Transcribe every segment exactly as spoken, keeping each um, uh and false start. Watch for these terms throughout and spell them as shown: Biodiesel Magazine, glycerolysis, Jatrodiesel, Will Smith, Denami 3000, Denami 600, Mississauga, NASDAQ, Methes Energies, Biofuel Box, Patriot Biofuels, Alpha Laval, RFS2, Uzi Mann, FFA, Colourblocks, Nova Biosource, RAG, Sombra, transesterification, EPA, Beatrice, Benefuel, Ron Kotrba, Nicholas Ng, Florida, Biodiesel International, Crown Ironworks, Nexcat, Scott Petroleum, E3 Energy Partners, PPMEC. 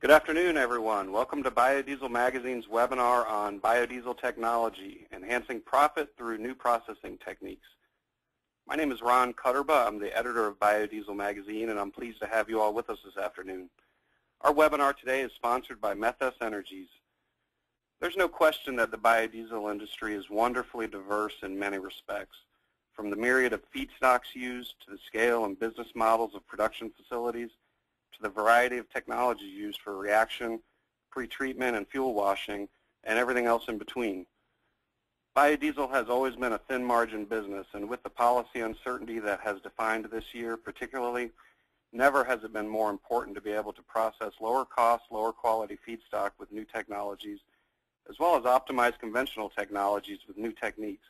Good afternoon, everyone. Welcome to Biodiesel Magazine's webinar on biodiesel technology, enhancing profit through new processing techniques. My name is Ron Kotrba. I'm the editor of Biodiesel Magazine, and I'm pleased to have you all with us this afternoon. Our webinar today is sponsored by Methes Energies. There's no question that the biodiesel industry is wonderfully diverse in many respects, from the myriad of feedstocks used to the scale and business models of production facilities, to the variety of technology used for reaction, pretreatment, and fuel washing, and everything else in between. Biodiesel has always been a thin margin business, and with the policy uncertainty that has defined this year particularly, never has it been more important to be able to process lower cost, lower quality feedstock with new technologies, as well as optimize conventional technologies with new techniques.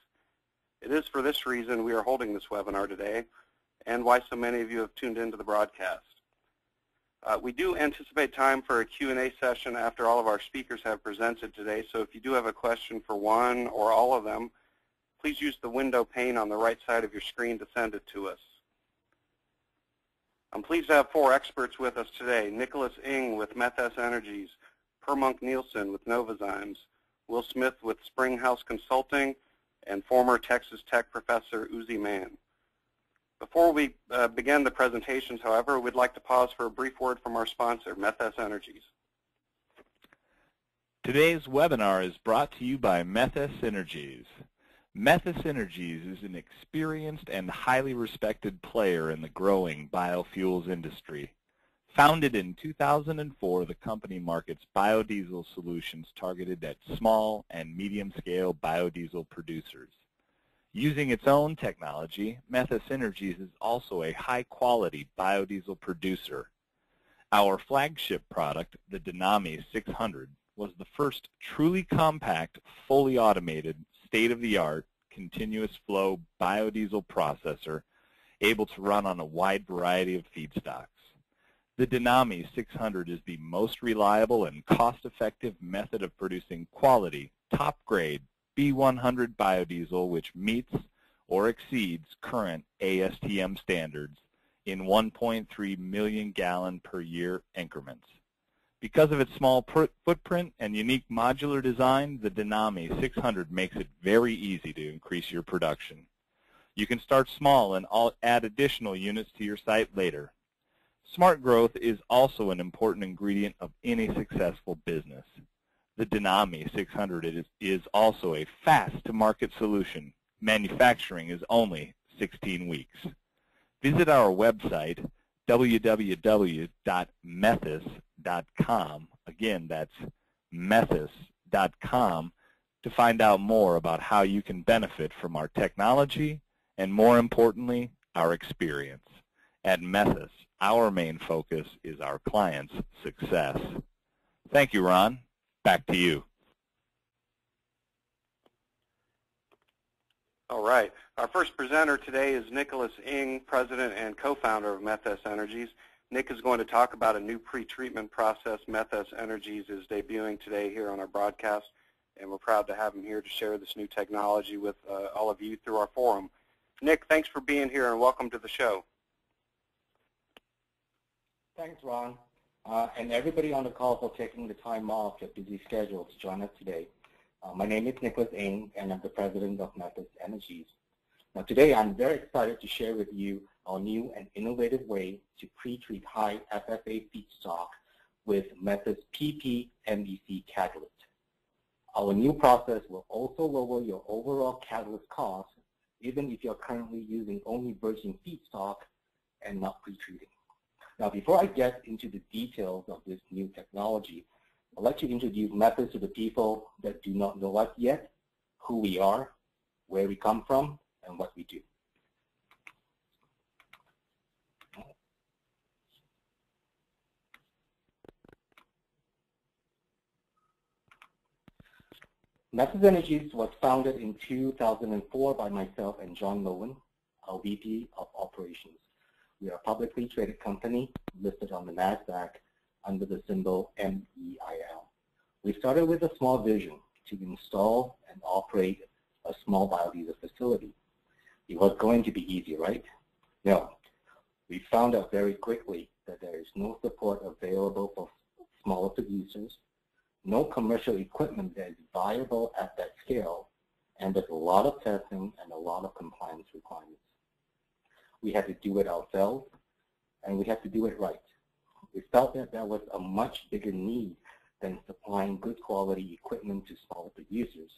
It is for this reason we are holding this webinar today, and why so many of you have tuned into the broadcast. Uh, we do anticipate time for a Q and A session after all of our speakers have presented today, so if you do have a question for one or all of them, please use the window pane on the right side of your screen to send it to us. I'm pleased to have four experts with us today: Nicholas Ng with Methes Energies, Per Monk Nielsen with Novozymes, Will Smith with Springhouse Consulting, and former Texas Tech professor Uzi Mann. Before we uh, begin the presentations, however, we'd like to pause for a brief word from our sponsor, Methes Energies. Today's webinar is brought to you by Methes Energies. Methes Energies is an experienced and highly respected player in the growing biofuels industry. Founded in two thousand four, the company markets biodiesel solutions targeted at small and medium-scale biodiesel producers. Using its own technology, Methes Energies is also a high-quality biodiesel producer. Our flagship product, the Denami six hundred, was the first truly compact, fully automated, state-of-the-art, continuous flow biodiesel processor able to run on a wide variety of feedstocks. The Denami six hundred is the most reliable and cost-effective method of producing quality, top-grade, B one hundred biodiesel which meets or exceeds current A S T M standards in one point three million gallon per year increments. Because of its small footprint and unique modular design, the Denami six hundred makes it very easy to increase your production. You can start small and add additional units to your site later. Smart growth is also an important ingredient of any successful business. The Denami six hundred is, is also a fast-to-market solution. Manufacturing is only sixteen weeks. Visit our website, w w w dot methes dot com. Again, that's methes dot com, to find out more about how you can benefit from our technology and, more importantly, our experience. At Methes, our main focus is our clients' success. Thank you, Ron. Back to you. All right. Our first presenter today is Nicholas Ng, president and co-founder of Methes Energies. Nick is going to talk about a new pretreatment process Methes Energies is debuting today here on our broadcast, and we're proud to have him here to share this new technology with uh, all of you through our forum. Nick, thanks for being here and welcome to the show. Thanks, Ron. Uh, and everybody on the call for taking the time off your busy schedule to join us today. Uh, my name is Nicholas Ng, and I'm the president of Methes Energies. Now today I'm very excited to share with you our new and innovative way to pre-treat high F F A feedstock with Methes P P M E C catalyst. Our new process will also lower your overall catalyst cost, even if you're currently using only virgin feedstock and not pre-treating. Now, before I get into the details of this new technology, I'd like to introduce Methes to the people that do not know us yet, who we are, where we come from, and what we do. Methes Energies was founded in two thousand four by myself and John Loewen, our V P of Operations. We are a publicly traded company listed on the NASDAQ under the symbol M E I L. We started with a small vision to install and operate a small biodiesel facility. It was going to be easy, right? No. We found out very quickly that there is no support available for smaller producers, no commercial equipment that is viable at that scale, and there's a lot of testing and a lot of compliance requirements. We had to do it ourselves, and we had to do it right. We felt that there was a much bigger need than supplying good quality equipment to smaller producers.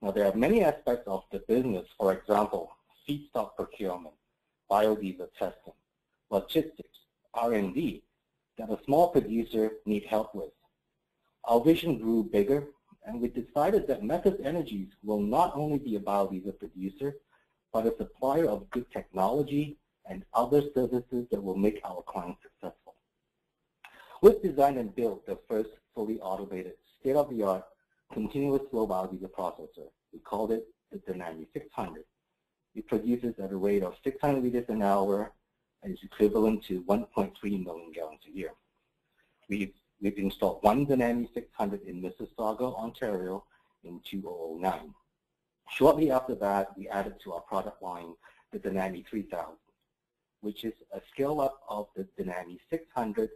Now, there are many aspects of the business, for example, feedstock procurement, biodiesel testing, logistics, R and D, that a small producer needs help with. Our vision grew bigger, and we decided that Methes Energies will not only be a biodiesel producer, but a supplier of good technology and other services that will make our clients successful. We've designed and built the first fully automated, state-of-the-art, continuous flow biodiesel processor. We called it the Denami six hundred. It produces at a rate of six hundred liters an hour and is equivalent to one point three million gallons a year. We've, we've installed one Denami six hundred in Mississauga, Ontario in two thousand nine. Shortly after that, we added to our product line the Denami three thousand, which is a scale-up of the Denami six hundred,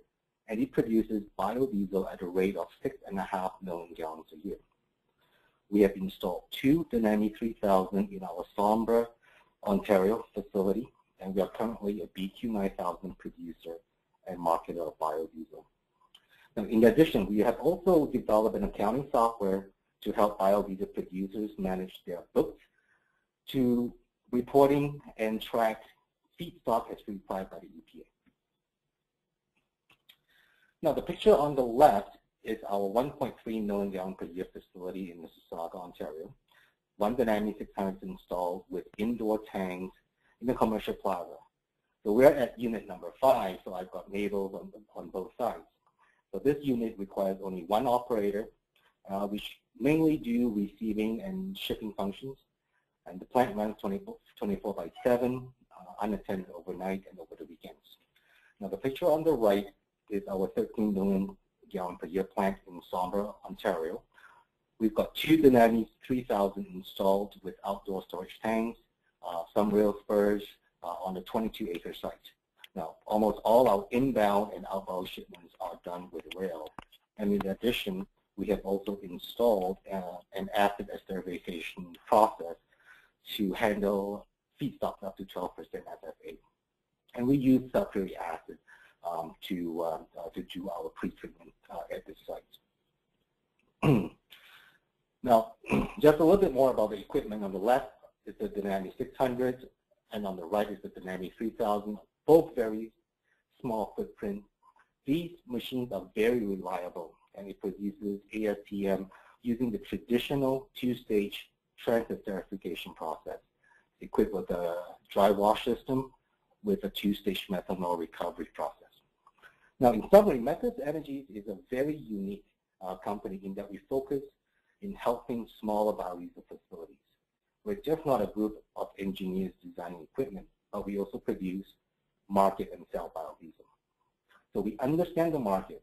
and it produces biodiesel at a rate of six point five million gallons a year. We have installed two Denami three thousand in our Sombra, Ontario facility, and we are currently a B Q nine thousand producer and marketer of biodiesel. Now, in addition, we have also developed an accounting software to help biodiesel producers manage their books to reporting and track feedstock as required by the E P A. Now, the picture on the left is our one point three million gallon per year facility in Mississauga, Ontario. One Denami six hundred is installed with indoor tanks in the commercial plaza. So we're at unit number five, so I've got neighbors on, on both sides. So this unit requires only one operator, uh, which mainly do receiving and shipping functions. And the plant runs twenty-four by seven, uh, unattended overnight and over the weekends. Now, the picture on the right is our thirteen million gallon per year plant in Sombra, Ontario. We've got two Denami three thousand installed with outdoor storage tanks, uh, some rail spurs uh, on a twenty-two acre site. Now, almost all our inbound and outbound shipments are done with rail. And in addition, we have also installed uh, an acid esterification process to handle feedstocks up to twelve percent F F A. And we use sulfuric acid Um, to, uh, uh, to do our pre-treatment uh, at this site. Now, just a little bit more about the equipment. On the left is the Denami six hundred, and on the right is the Denami three thousand, both very small footprint. These machines are very reliable, and it produces A S T M using the traditional two-stage transfer esterification process, equipped with a dry wash system with a two-stage methanol recovery process. Now, in summary, Methes Energies is a very unique uh, company in that we focus in helping smaller biodiesel facilities. We're just not a group of engineers designing equipment, but we also produce, market, and sell biodiesel. So we understand the market,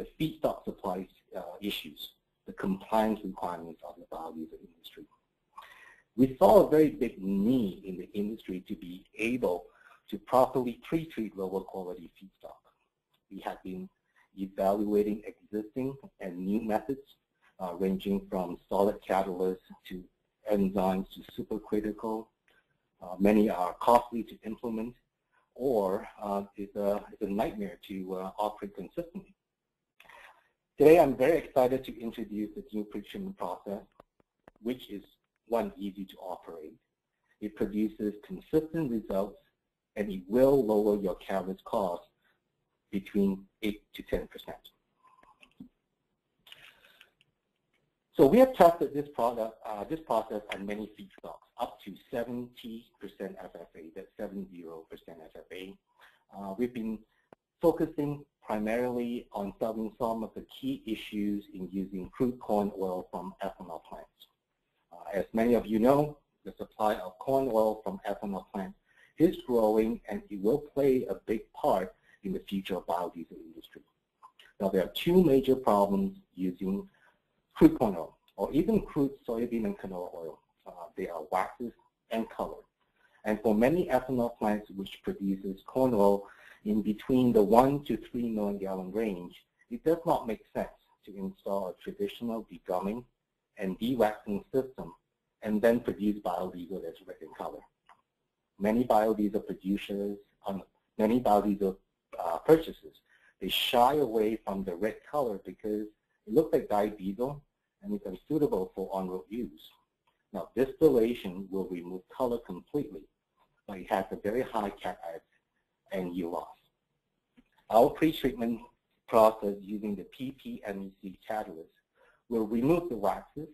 the feedstock supply uh, issues, the compliance requirements of the biodiesel industry. We saw a very big need in the industry to be able to properly pre-treat lower quality feedstock. We have been evaluating existing and new methods, uh, ranging from solid catalysts to enzymes to supercritical. Uh, many are costly to implement, or uh, it's, a, it's a nightmare to uh, operate consistently. Today, I'm very excited to introduce the new pre-treatment process, which is, one, easy to operate. It produces consistent results, and it will lower your carriage cost between eight to ten percent. So we have tested this product, uh, this process on many feedstocks, up to seventy percent F F A, that's seventy percent F F A. Uh, we've been focusing primarily on solving some of the key issues in using crude corn oil from ethanol plants. Uh, as many of you know, the supply of corn oil from ethanol plants is growing, and it will play a big part in the future of biodiesel industry. Now, there are two major problems using crude corn oil, or even crude soybean and canola oil. Uh, they are waxes and colored. And for many ethanol plants which produces corn oil in between the one to three million gallon range, it does not make sense to install a traditional degumming and dewaxing system and then produce biodiesel that's red in color. Many biodiesel producers, um, many biodiesel uh, purchasers, they shy away from the red color because it looks like dyed diesel and it's unsuitable for on-road use. Now, distillation will remove color completely, but it has a very high C A T X and yield loss. Our pre-treatment process using the P P M E C catalyst will remove the waxes,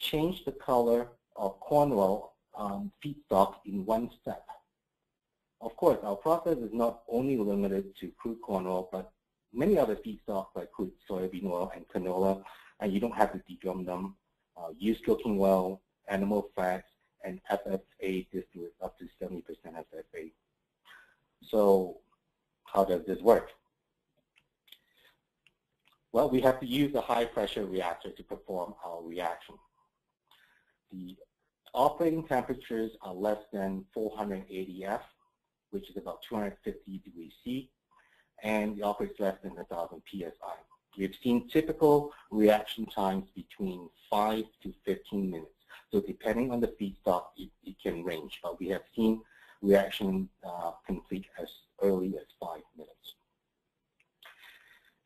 change the color of corn oil um, feedstock in one step. Of course, our process is not only limited to crude corn oil, but many other feedstocks like crude soybean oil and canola, and you don't have to degum them. Uh, used cooking oil, animal fats, and F F A distillates up to seventy percent F F A. So how does this work? Well, we have to use a high-pressure reactor to perform our reaction. The operating temperatures are less than four hundred eighty F, which is about two hundred fifty degrees C, and it operates less than one thousand P S I. We've seen typical reaction times between five to fifteen minutes. So depending on the feedstock, it, it can range, but we have seen reaction uh, complete as early as five minutes.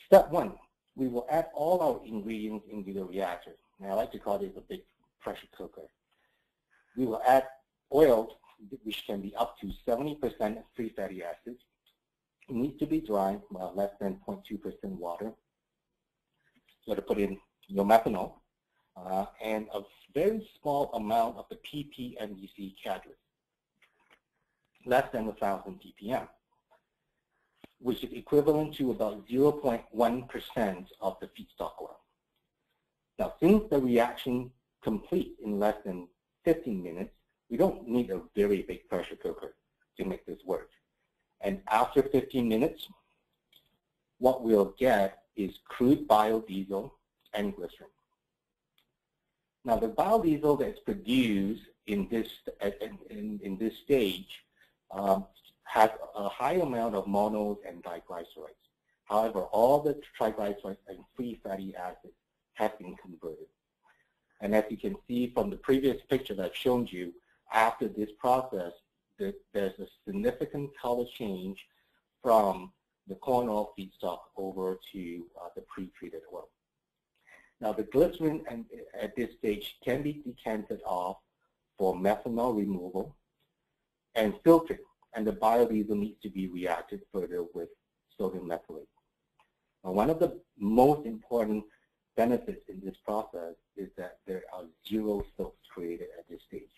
Step one, we will add all our ingredients into the reactor. And I like to call this a big pressure cooker. We will add oil, which can be up to seventy percent free fatty acids. It needs to be dry, uh, less than zero point two percent water. You have to put in your methanol uh, and a very small amount of the P P M E C catalyst, less than one thousand P P M, which is equivalent to about zero point one percent of the feedstock oil. Now, since the reaction completes in less than fifteen minutes, we don't need a very big pressure cooker to make this work. And after fifteen minutes, what we'll get is crude biodiesel and glycerin. Now, the biodiesel that's produced in this in, in this stage um, has a high amount of monos and diglycerides. However, all the triglycerides and free fatty acids have been converted. And as you can see from the previous picture that I've shown you, after this process, the, there's a significant color change from the corn oil feedstock over to uh, the pre-treated oil. Now, the glycerin and, at this stage can be decanted off for methanol removal and filtering, and the biodiesel needs to be reacted further with sodium methylate. Now, one of the most important benefits in this process is that there are zero soaps created at this stage.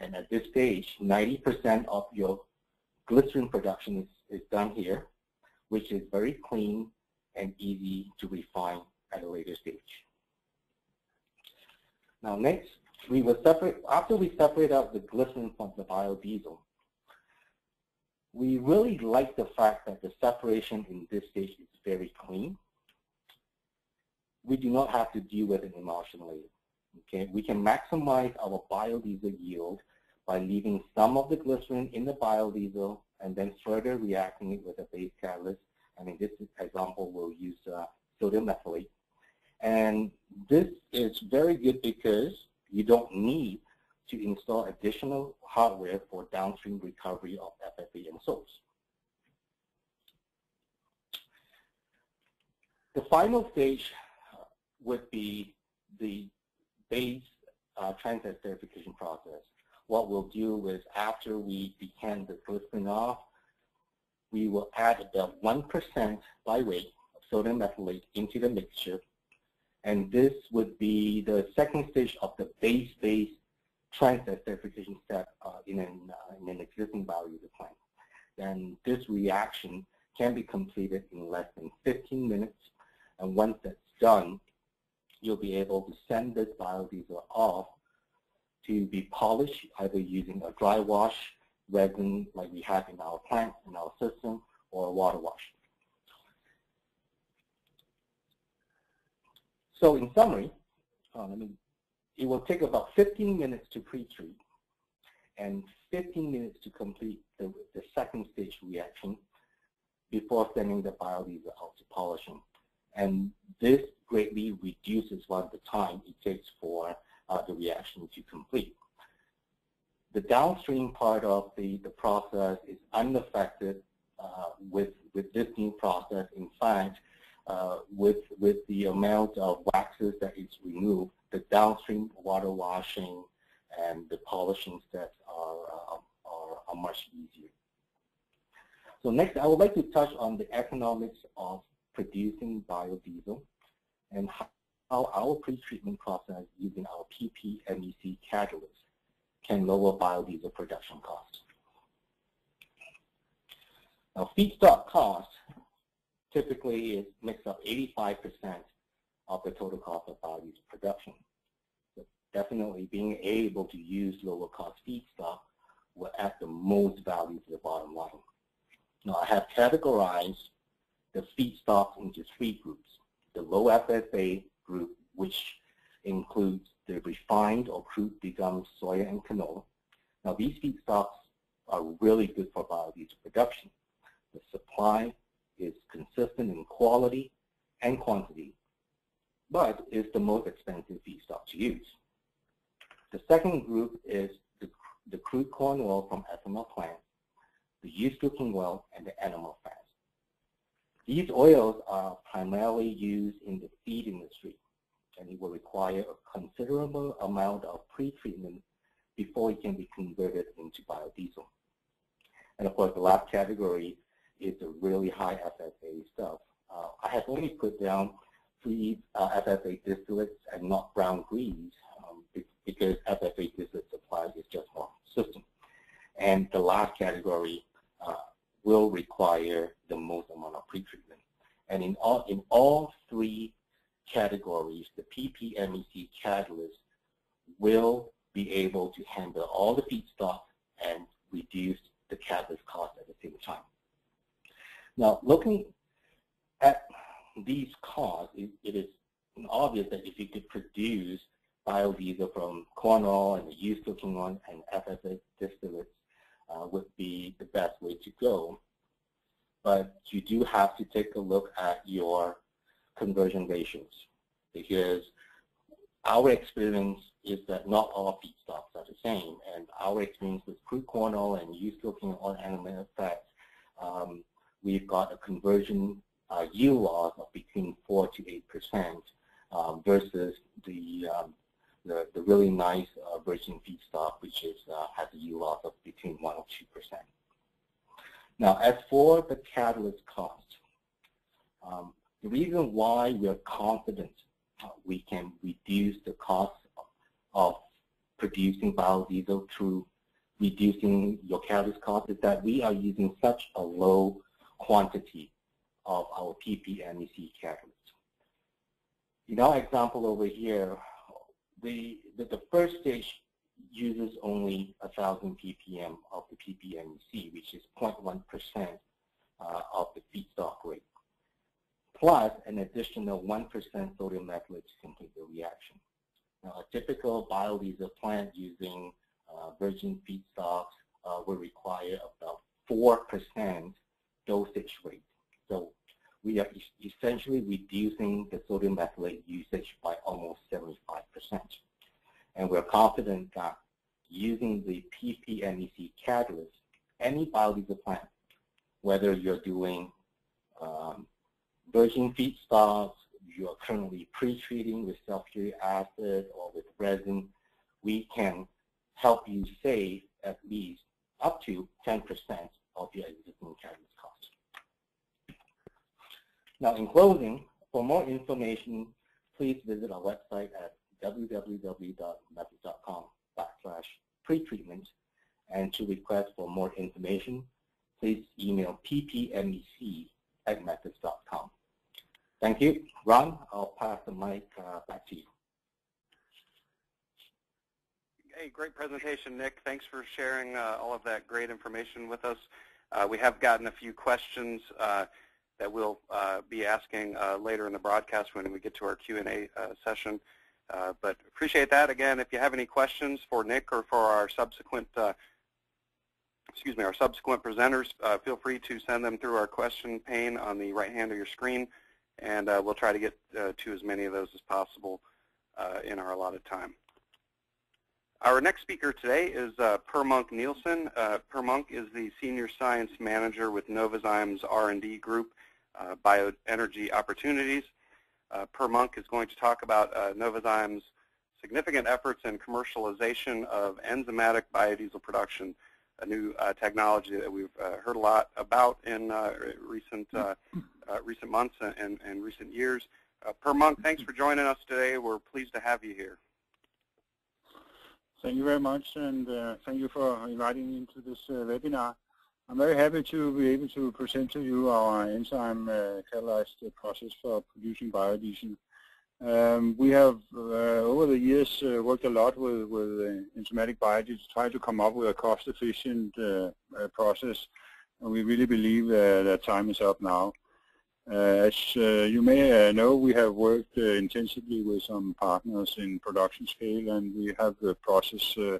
And at this stage, ninety percent of your glycerin production is, is done here, which is very clean and easy to refine at a later stage. Now next, we will separate, after we separate out the glycerin from the biodiesel, we really like the fact that the separation in this stage is very clean. We do not have to deal with an emulsion layer. Okay? We can maximize our biodiesel yield by leaving some of the glycerin in the biodiesel and then further reacting it with a base catalyst. And in this example, we'll use uh, sodium methylate. And this is very good because you don't need to install additional hardware for downstream recovery of F F A and soaps. The final stage would be the base uh, transient esterification process. What we'll do is after we decant the glycerin off, we will add about one percent by weight of sodium methylate into the mixture. And this would be the second stage of the base-base transient esterification step uh, in, an, uh, in an existing biodiesel plant. And this reaction can be completed in less than fifteen minutes. And once that's done, you'll be able to send this biodiesel off to be polished, either using a dry wash resin like we have in our plant, in our system, or a water wash. So in summary, uh, let me, it will take about fifteen minutes to pre-treat and fifteen minutes to complete the, the second stage reaction before sending the biodiesel out to polishing. and this greatly reduces one of the time it takes for uh, the reaction to complete. The downstream part of the, the process is unaffected uh, with, with this new process. In fact, uh, with, with the amount of waxes that is removed, the downstream water washing and the polishing steps are, uh, are, are much easier. So next, I would like to touch on the economics of producing biodiesel and how our pretreatment process using our P P M E C catalyst can lower biodiesel production costs. Now, feedstock cost typically is makes up eighty-five percent of the total cost of biodiesel production. So definitely being able to use lower cost feedstock will add the most value to the bottom line. Now, I have categorized the feedstocks into three groups. The low F F A group, which includes the refined or crude degummed soya and canola. Now, these feedstocks are really good for biodiesel production. The supply is consistent in quality and quantity, but is the most expensive feedstock to use. The second group is the, the crude corn oil from ethanol plants, the used cooking oil, and the animal fats. These oils are primarily used in the feed industry, and it will require a considerable amount of pretreatment before it can be converted into biodiesel. And of course, the last category is the really high F F A stuff. Uh, I have only put down three uh, F F A distillates and not brown greens um, because F F A distillate supply is just more consistent. And the last category uh, will require the most amount of pretreatment. And in all, in all three categories, the P P M E C catalyst will be able to handle all the feedstock and reduce the catalyst cost at the same time. Now, looking at these costs, it, it is obvious that if you could produce biodiesel from corn oil and the used cooking oil and F F A distillates uh, would be the best way to go. But you do have to take a look at your conversion ratios, because our experience is that not all feedstocks are the same, and our experience with crude corn oil and used cooking oil and animal fats, um, we've got a conversion uh, yield loss of between four to eight percent um, versus the, um, the the really nice uh, virgin feedstock, which is uh, has a yield loss of between one or two percent. Now, as for the catalyst cost. Um, The reason why we're confident we can reduce the cost of producing biodiesel through reducing your catalyst cost is that we are using such a low quantity of our P P M E C catalyst. In our example over here, the, the, the first stage uses only one thousand P P M of the P P M E C, which is zero point one percent uh, of the feedstock rate, plus an additional one percent sodium methylate to complete the reaction. Now, a typical biodiesel plant using uh, virgin feedstocks uh, will require about four percent dosage rate. So we are e essentially reducing the sodium methylate usage by almost seventy-five percent. And we're confident that using the P P M E C catalyst, any biodiesel plant, whether you're doing um, virgin feedstocks, you are currently pre-treating with sulfuric acid or with resin, we can help you save at least up to ten percent of your existing catalyst cost. Now, in closing, for more information, please visit our website at w w w dot methes dot com slash pretreatment, and to request for more information, please email p p m e c at methes dot com. Thank you. Ron, I'll pass the mic uh, back to you. Hey, great presentation, Nick. Thanks for sharing uh, all of that great information with us. Uh, we have gotten a few questions uh, that we'll uh, be asking uh, later in the broadcast when we get to our Q and A uh, session. Uh, but appreciate that. Again, if you have any questions for Nick or for our subsequent, uh, excuse me, our subsequent presenters, uh, feel free to send them through our question pane on the right hand of your screen. and uh, we'll try to get uh, to as many of those as possible uh, in our allotted time. Our next speaker today is uh, Per Monk Nielsen. Uh, Per Monk is the Senior Science Manager with Novozymes R and D Group uh, Bioenergy Opportunities. Uh, Per Monk is going to talk about uh, Novozymes' significant efforts in commercialization of enzymatic biodiesel production, a new uh, technology that we've uh, heard a lot about in uh, recent uh, uh, recent months and, and recent years. Uh, Per Monk, thanks for joining us today. We're pleased to have you here. Thank you very much, and uh, thank you for inviting me into this uh, webinar. I'm very happy to be able to present to you our enzyme uh, catalyzed process for producing biodiesel. Um, we have, uh, over the years, uh, worked a lot with, with uh, enzymatic biodiesel to try to come up with a cost-efficient uh, uh, process, and we really believe uh, that time is up now. Uh, as uh, you may uh, know, we have worked uh, intensively with some partners in production scale, and we have the process uh,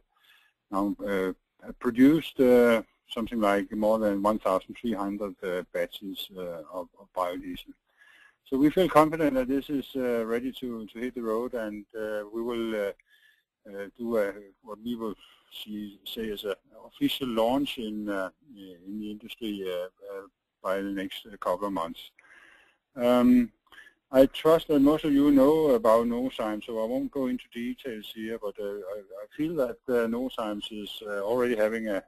now uh, produced uh, something like more than one thousand three hundred uh, batches uh, of, of biodiesel. So we feel confident that this is uh, ready to, to hit the road, and uh, we will uh, uh, do a, what we will see, say is an official launch in, uh, in the industry uh, uh, by the next couple of months. Um, I trust that most of you know about Novozymes, so I won't go into details here, but uh, I, I feel that uh, Novozymes is uh, already having a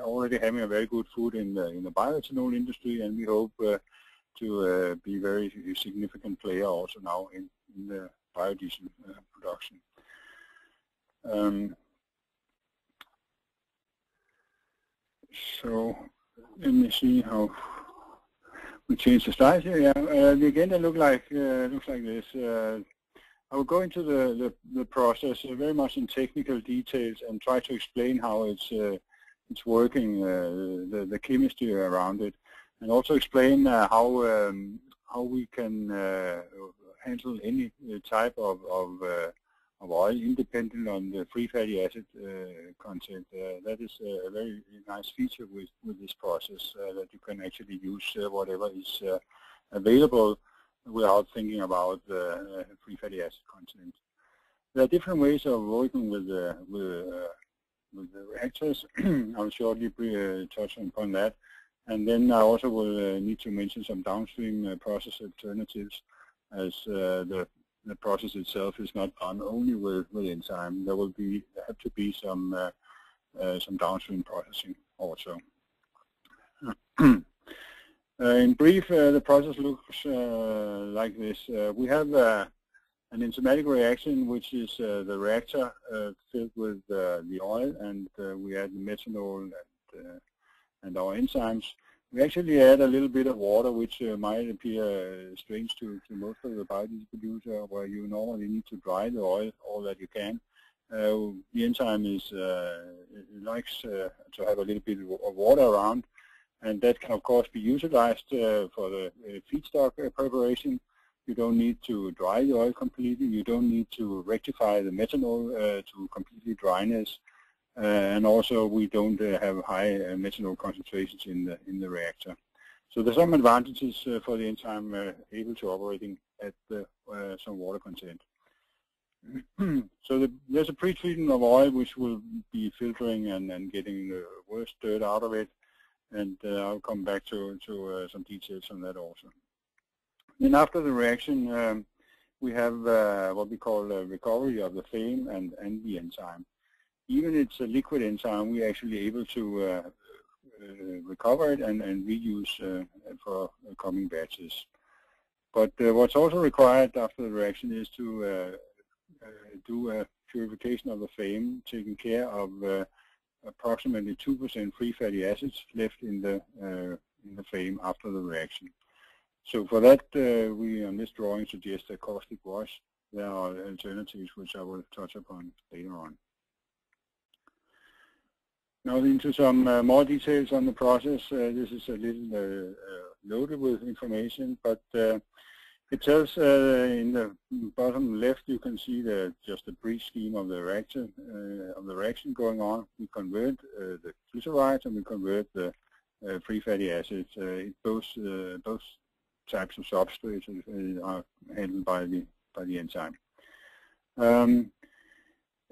already having a very good foot in the, in the bioethanol industry, and we hope uh, to uh, be a very significant player also now in, in the biodiesel uh, production. Um, so let me see how we change the slides here. Yeah. Uh, the agenda look like, uh, looks like this. Uh, I will go into the, the, the process uh, very much in technical details and try to explain how it's, uh, it's working, uh, the, the chemistry around it, and also explain uh, how um, how we can uh, handle any type of of, uh, of oil independent on the free fatty acid uh, content. Uh, that is a very nice feature with with this process uh, that you can actually use uh, whatever is uh, available without thinking about the uh, free fatty acid content. There are different ways of working with uh, with, uh, with the reactors. I'll shortly uh, touch upon that. And then I also will uh, need to mention some downstream uh, process alternatives, as uh, the, the process itself is not done only with, with enzyme. There will be have to be some uh, uh, some downstream processing also. uh, in brief, uh, the process looks uh, like this. Uh, we have uh, an enzymatic reaction, which is uh, the reactor uh, filled with uh, the oil, and uh, we add the methanol and uh, and our enzymes. We actually add a little bit of water, which uh, might appear uh, strange to, to most of the biodiesel producer, where you normally need to dry the oil all that you can. Uh, the enzyme is uh, likes uh, to have a little bit of water around, and that can of course be utilized uh, for the uh, feedstock preparation. You don't need to dry the oil completely. You don't need to rectify the methanol uh, to completely dryness. Uh, and also, we don't uh, have high uh, methanol concentrations in the in the reactor. So there's some advantages uh, for the enzyme uh, able to operating at the, uh, some water content. So the, there's a pre-treatment of oil, which will be filtering and, and getting the worst dirt out of it. And uh, I'll come back to, to uh, some details on that also. Then after the reaction, um, we have uh, what we call uh, recovery of the FAME and, and the enzyme. Even if it's a liquid enzyme, we're actually able to uh, uh, recover it and, and reuse uh, for coming batches. But uh, what's also required after the reaction is to uh, uh, do a purification of the FAME, taking care of uh, approximately two percent free fatty acids left in the, uh, in the FAME after the reaction. So for that, uh, we on this drawing suggest a caustic wash. There are alternatives which I will touch upon later on. Now into some uh, more details on the process. Uh, this is a little uh, uh, loaded with information, but uh, it tells uh, in the bottom left you can see the, just a brief scheme of the reaction uh, of the reaction going on. We convert uh, the glycerides and we convert the uh, free fatty acids. Uh, it both uh, both types of substrates uh, are handled by the by the enzyme. Um,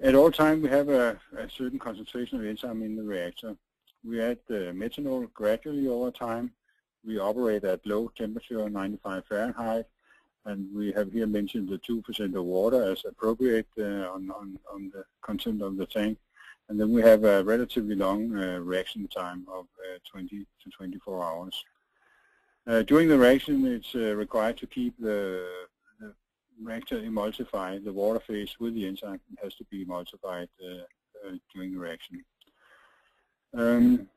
at all time, we have a, a certain concentration of enzyme in the reactor. We add the methanol gradually over time. We operate at low temperature, ninety-five Fahrenheit, and we have here mentioned the two percent of water as appropriate uh, on, on, on the content of the tank. And then we have a relatively long uh, reaction time of uh, twenty to twenty-four hours. Uh, during the reaction, it's uh, required to keep the, the reactor emulsified. The water phase with the enzyme has to be emulsified uh, uh, during the reaction. Um,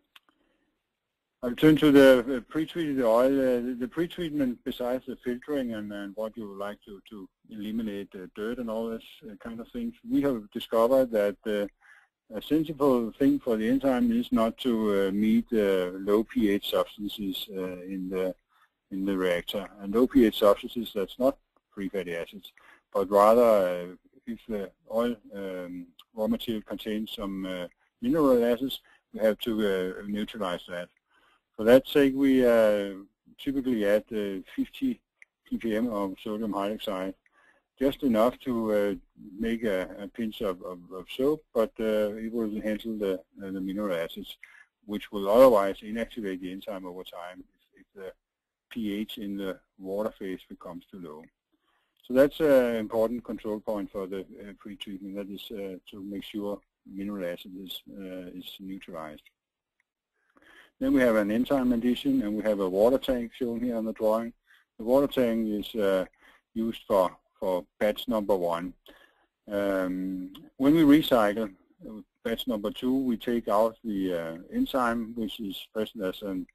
I'll turn to the pretreated oil. Uh, the pretreatment, besides the filtering and, and what you would like to, to eliminate uh, dirt and all this uh, kind of things, we have discovered that uh, a sensible thing for the enzyme is not to uh, meet uh, low pH substances uh, in the in the reactor. And low pH substances, that's not free fatty acids, but rather uh, if the oil um, raw material contains some uh, mineral acids, we have to uh, neutralize that. For that sake, we uh, typically add uh, fifty p p m of sodium hydroxide, just enough to uh, make a, a pinch of, of, of soap, but uh, it will handle the, uh, the mineral acids, which will otherwise inactivate the enzyme over time if, if the pH in the water phase becomes too low. So that's an important control point for the uh, pre-treatment, that is uh, to make sure mineral acid is, uh, is neutralized. Then we have an enzyme addition, and we have a water tank shown here on the drawing. The water tank is uh, used for, for batch number one. Um, when we recycle batch number two, we take out the uh, enzyme, which is present as an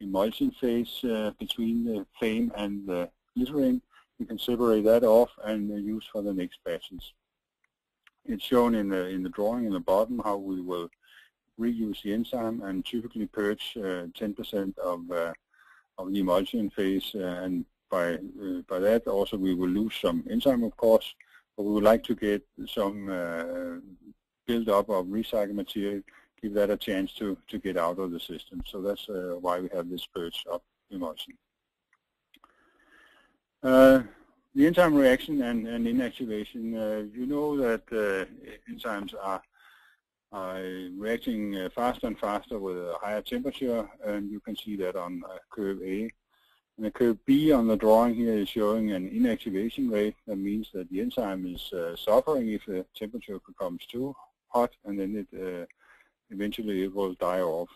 emulsion phase uh, between the FAME and the glycerin. You can separate that off and use for the next batches. It's shown in the, in the drawing in the bottom how we will reuse the enzyme and typically purge ten percent uh, of, uh, of the emulsion phase, uh, and by, uh, by that also we will lose some enzyme, of course, but we would like to get some uh, build-up of recycled material, give that a chance to, to get out of the system. So that's uh, why we have this purge of emulsion. Uh, the enzyme reaction and, and inactivation, uh, you know that uh, enzymes are Uh, reacting uh, faster and faster with a higher temperature, and you can see that on uh, curve A. And the curve B on the drawing here is showing an inactivation rate. That means that the enzyme is uh, suffering if the temperature becomes too hot, and then it uh, eventually it will die off.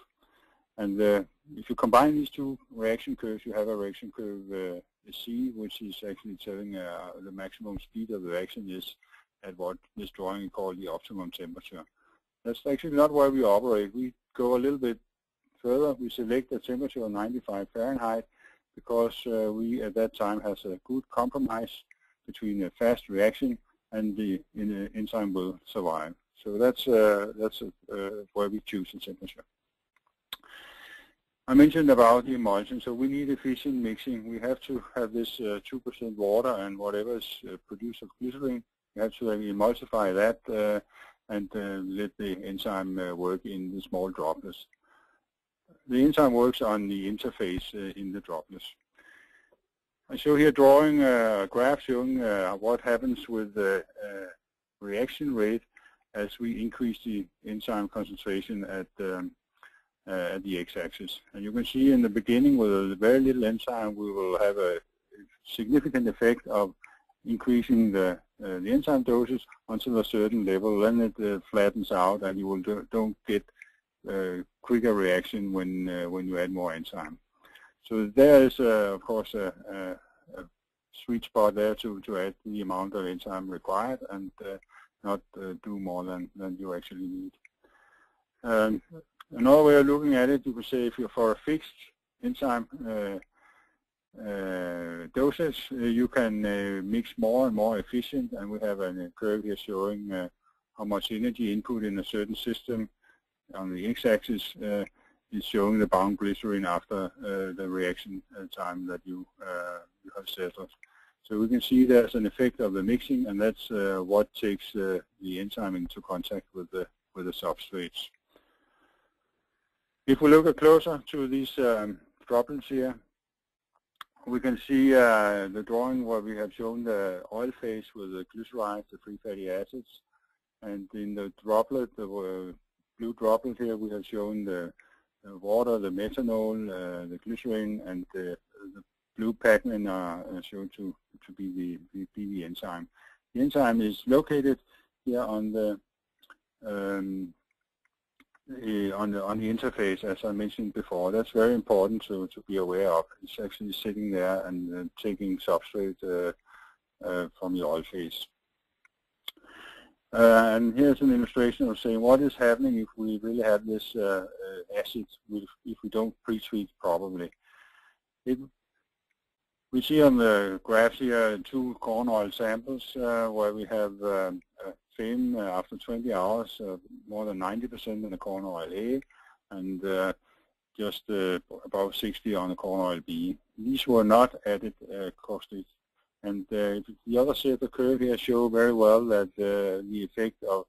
And uh, if you combine these two reaction curves, you have a reaction curve uh, C, which is actually telling uh, the maximum speed of the reaction is at what this drawing is called the optimum temperature. That's actually not why we operate. We go a little bit further. We select a temperature of ninety-five Fahrenheit because uh, we at that time has a good compromise between a fast reaction and the, and the enzyme will survive. So that's uh, that's uh, why we choose the temperature. I mentioned about the emulsion, so we need efficient mixing. We have to have this uh, two percent water and whatever is uh, produced of glycerin. We have to emulsify that. Uh, and uh, let the enzyme uh, work in the small droplets. The enzyme works on the interface uh, in the droplets. I show here drawing a graph showing uh, what happens with the uh, reaction rate as we increase the enzyme concentration at, um, uh, at the x-axis. And you can see in the beginning with very little enzyme, we will have a significant effect of increasing the Uh, the enzyme doses until a certain level, then it uh, flattens out, and you will do, don't get uh, quicker reaction when uh, when you add more enzyme. So there is, uh, of course, a, a, a sweet spot there to to add the amount of enzyme required and uh, not uh, do more than than you actually need. Um, another way of looking at it, you could say if you're for a fixed enzyme. Uh, Uh, dosage, uh, you can uh, mix more and more efficient, and we have a curve here showing uh, how much energy input in a certain system. On the x-axis uh, is showing the bound glycerin after uh, the reaction time that you, uh, you have settled. So we can see there's an effect of the mixing, and that's uh, what takes uh, the enzyme into contact with the, with the substrates. If we look at closer to these um, droplets here, We can see uh, the drawing where we have shown the oil phase with the glycerides, the free fatty acids, and in the droplet, the uh, blue droplet here, we have shown the, the water, the methanol, uh, the glycerin, and the, the blue pigment are shown to, to be the, the B V enzyme. The enzyme is located here on the um, on the on the interface, as I mentioned before. That's very important to to be aware of. It's actually sitting there and uh, taking substrate uh, uh, from the oil phase. Uh, and here's an illustration of saying what is happening if we really have this uh, uh, acid, if we don't pre-treat properly. It, we see on the graphs here two corn oil samples uh, where we have um, a FAME uh, after twenty hours, uh, more than ninety percent in the corn oil A, and uh, just uh, about sixty on the corn oil B. These were not added uh, caustic. And uh, the other side of the curve here show very well that uh, the effect of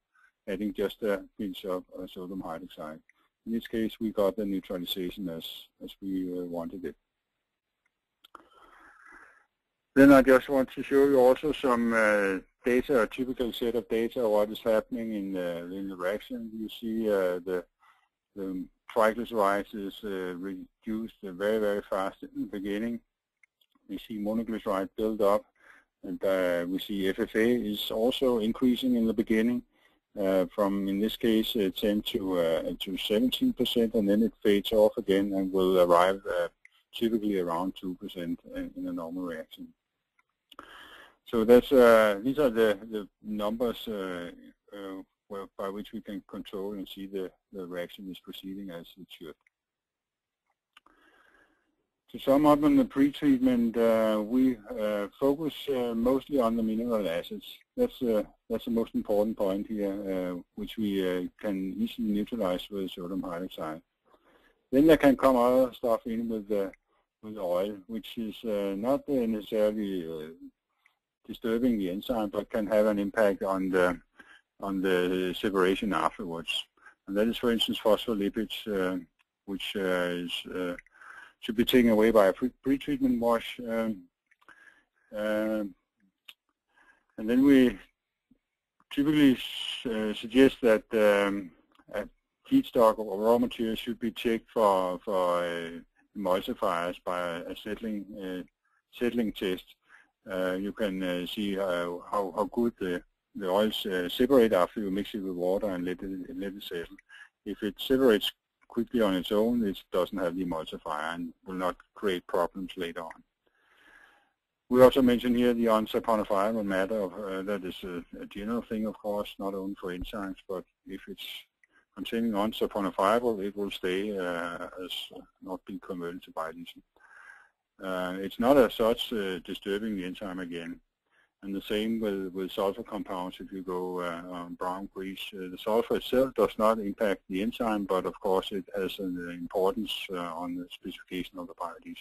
adding just a pinch of uh, sodium hydroxide. In this case, we got the neutralization as, as we uh, wanted it. Then I just want to show you also some uh, data, a typical set of data, what is happening in the, in the reaction. You see uh, the, the triglycerides is uh, reduced very, very fast in the beginning. We see monoglyceride build up, and uh, we see F F A is also increasing in the beginning uh, from, in this case, uh, ten to seventeen percent, and then it fades off again and will arrive uh, typically around two percent in, in a normal reaction. So that's, uh, these are the, the numbers uh, uh, where, by which we can control and see the, the reaction is proceeding as it should. To sum up on the pre-treatment, uh, we uh, focus uh, mostly on the mineral acids. That's, uh, that's the most important point here, uh, which we uh, can easily neutralize with sodium hydroxide. Then there can come other stuff in with the, with oil, which is uh, not necessarily uh, disturbing the enzyme, but can have an impact on the, on the separation afterwards. And that is, for instance, phospholipids, uh, which uh, is uh, should be taken away by a pre-treatment wash. Um, uh, and then we typically uh, suggest that um, a feedstock or raw material should be checked for, for uh, emulsifiers by a settling, uh, settling test. Uh, you can uh, see uh, how, how good the, the oils uh, separate after you mix it with water and let it, let it settle. If it separates quickly on its own, it doesn't have the emulsifier and will not create problems later on. We also mentioned here the unsaponifiable matter of, uh, that is a, a general thing, of course, not only for enzymes, but if it's containing unsaponifiable, it will stay uh, as not being converted to biodiesel. Uh, it's not as such uh, disturbing the enzyme again. And the same with, with sulfur compounds. If you go uh, on brown grease, uh, the sulfur itself does not impact the enzyme, but of course it has an importance uh, on the specification of the biodiesel.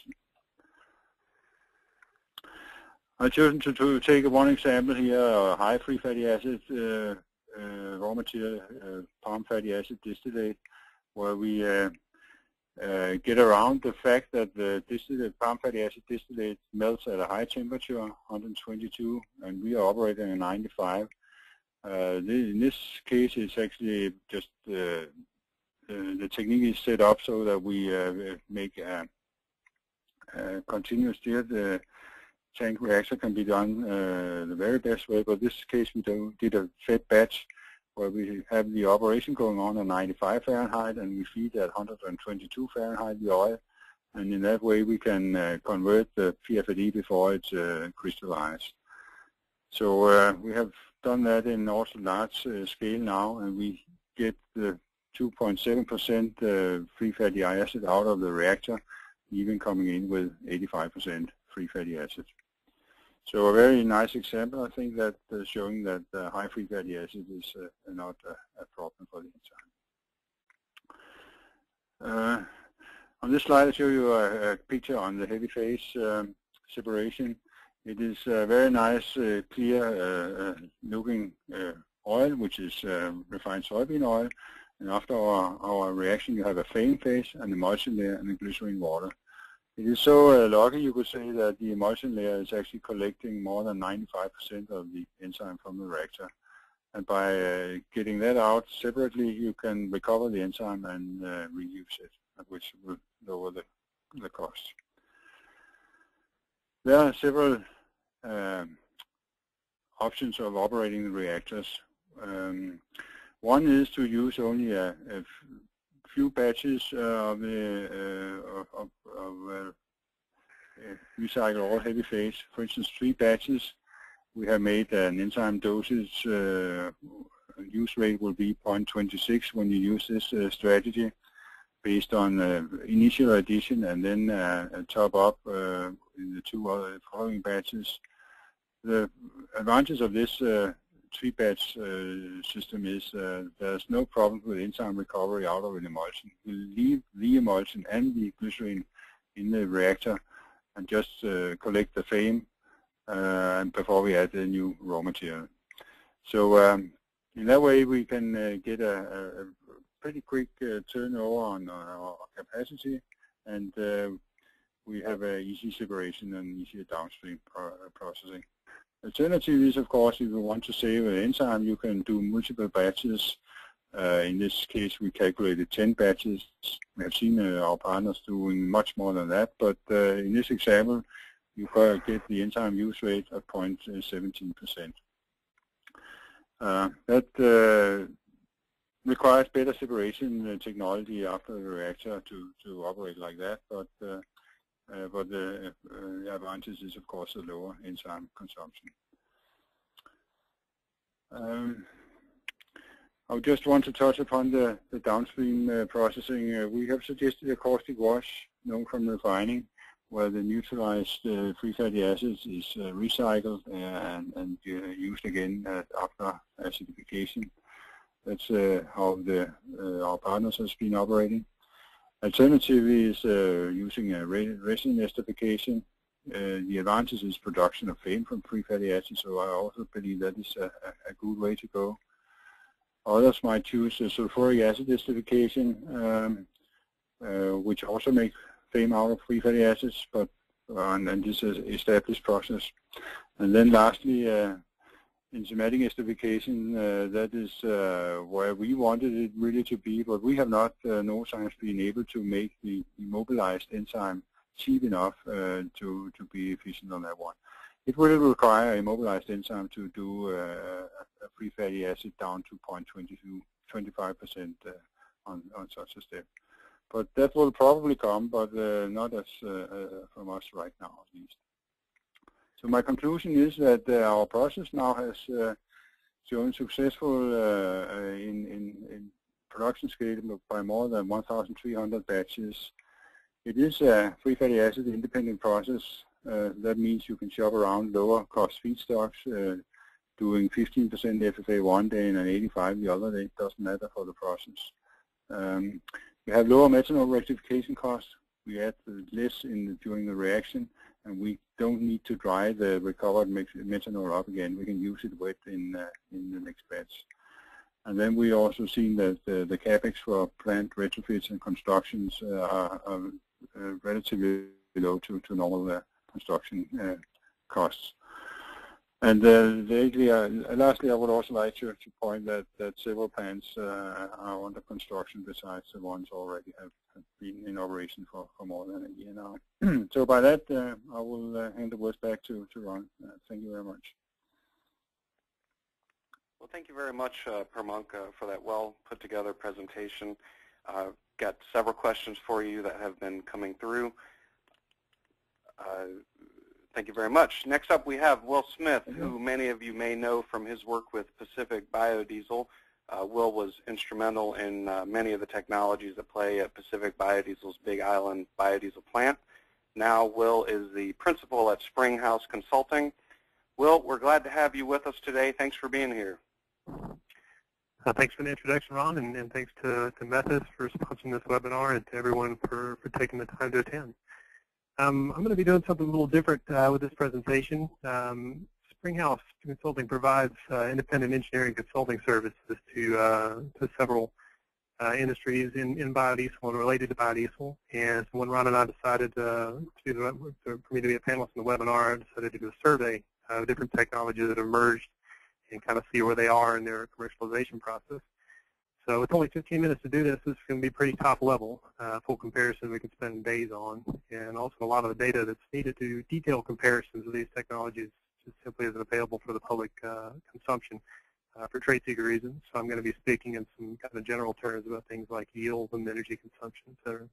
I've chosen to, to take one example here, a high free fatty acid, uh, uh, raw material, uh, palm fatty acid distillate, where we uh, Uh, get around the fact that the distillate, palm fatty acid distillate melts at a high temperature, one hundred twenty-two, and we are operating at ninety-five. Uh, th in this case, it's actually just uh, uh, the technique is set up so that we uh, make a, a continuous stir. The tank reaction can be done uh, the very best way, but in this case, we do, did a fed batch, where we have the operation going on at ninety-five Fahrenheit and we feed at one hundred twenty-two Fahrenheit the oil, and in that way we can uh, convert the P F A D before it's uh, crystallized. So uh, we have done that in also large uh, scale now, and we get the two point seven percent uh, free fatty acid out of the reactor, even coming in with eighty-five percent free fatty acid. So a very nice example, I think, that uh, showing that uh, high free fatty acid is uh, not a, a problem for the enzyme. Uh, on this slide, I show you a, a picture on the heavy phase um, separation. It is a very nice, uh, clear uh, looking uh, oil, which is uh, refined soybean oil. And after our, our reaction, you have a FAME phase, an emulsion layer, and a glycerine water. If you're so uh, lucky, you could say that the emulsion layer is actually collecting more than ninety-five percent of the enzyme from the reactor. And by uh, getting that out separately, you can recover the enzyme and uh, reuse it, which will lower the, the cost. There are several um, options of operating the reactors. Um, one is to use only a, a few batches uh, of, the, uh, of, of uh, recycled all heavy phase. For instance, three batches. We have made an enzyme dosage uh, use rate will be zero point two six when you use this uh, strategy, based on uh, initial addition and then uh, top up uh, in the two other following batches. The advantage of this uh, three batch uh, system is uh, there's no problem with enzyme recovery out of an emulsion. We leave the emulsion and the glycerine in the reactor and just uh, collect the FAME Uh, before we add the new raw material. So um, in that way we can uh, get a, a pretty quick uh, turnover on our capacity, and uh, we have an easy separation and easier downstream pro processing. Alternative is, of course, if you want to save an enzyme, you can do multiple batches. Uh, in this case, we calculated ten batches. We have seen uh, our partners doing much more than that, but uh, in this example, you get the enzyme use rate of zero point one seven percent. Uh, that uh, requires better separation technology after the reactor to, to operate like that, but, uh, uh, but the, uh, the advantage is, of course, the lower enzyme consumption. Um, I just want to touch upon the, the downstream uh, processing. Uh, we have suggested a caustic wash, known from refining, where the neutralized uh, free fatty acids is uh, recycled uh, and, and uh, used again at, after acidification. That's uh, how the, uh, our partners has been operating. Alternative is uh, using a resin esterification. Uh, the advantage is production of FAME from free fatty acids, so I also believe that is a, a good way to go. Others might choose uh, sulfuric acid esterification, um, uh, which also makes FAME out of free fatty acids, but uh, and, and this is established process. And then lastly, uh, enzymatic esterification, uh, that is uh, where we wanted it really to be, but we have not, uh, no science, been able to make the immobilized enzyme cheap enough uh, to, to be efficient on that one. It will require immobilized enzyme to do uh, a free fatty acid down to zero point two five percent uh, on, on such a step. But that will probably come, but uh, not as uh, uh, from us right now, at least. So my conclusion is that uh, our process now has uh, shown successful uh, in, in, in production scale by more than one thousand three hundred batches. It is a free fatty acid independent process. Uh, that means you can shop around lower cost feedstocks, uh, doing fifteen percent F F A one day and an eighty-five the other day. It doesn't matter for the process. Um, We have lower methanol rectification costs. We add less in the, during the reaction, and we don't need to dry the recovered methanol up again. We can use it wet in uh, in the next batch. And then we also seen that uh, the capex for plant retrofits and constructions uh, are, are uh, relatively low to to normal uh, construction uh, costs. And uh, lately, uh, lastly, I would also like to, to point that, that several plants uh, are under construction besides the ones already have, have been in operation for, for more than a year now. So by that, uh, I will uh, hand the words back to, to Ron. Uh, thank you very much. Well, thank you very much, uh, Per Monk, uh, for that well put together presentation. I've uh, got several questions for you that have been coming through. Uh, Thank you very much. Next up, we have Will Smith, who many of you may know from his work with Pacific Biodiesel. Uh, Will was instrumental in uh, many of the technologies that play at Pacific Biodiesel's Big Island biodiesel plant. Now, Will is the principal at Springhouse Consulting. Will, we're glad to have you with us today. Thanks for being here. Uh, thanks for the introduction, Ron, and, and thanks to, to Methes for sponsoring this webinar, and to everyone for, for taking the time to attend. Um, I'm going to be doing something a little different uh, with this presentation. Um, Springhouse Consulting provides uh, independent engineering consulting services to, uh, to several uh, industries in, in biodiesel and related to biodiesel. And so when Ron and I decided uh, to, for me to be a panelist in the webinar, I decided to do a survey of different technologies that emerged and kind of see where they are in their commercialization process. So it's only fifteen minutes to do this. This is going to be pretty top level. Uh, full comparison we can spend days on, and also a lot of the data that's needed to detail comparisons of these technologies just simply isn't available for the public uh, consumption uh, for trade secret reasons. So I'm going to be speaking in some kind of general terms about things like yield and energy consumption, et cetera.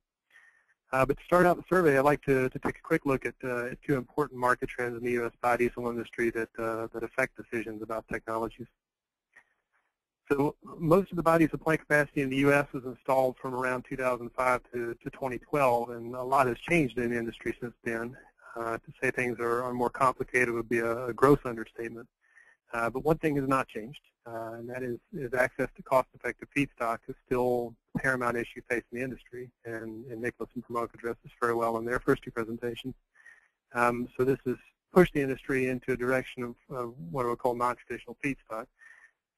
Uh, but to start out the survey, I'd like to, to take a quick look at, uh, at two important market trends in the U S biodiesel industry that, uh, that affect decisions about technologies. So most of the biodiesel plant capacity in the U S was installed from around two thousand five to, to twenty twelve, and a lot has changed in the industry since then. Uh, to say things are, are more complicated would be a, a gross understatement. Uh, but one thing has not changed, uh, and that is, is access to cost-effective feedstock is still a paramount issue facing the industry, and, and Nicholas and Per Monk addressed this very well in their first two presentations. Um, so this has pushed the industry into a direction of, of what I would call non-traditional feedstock.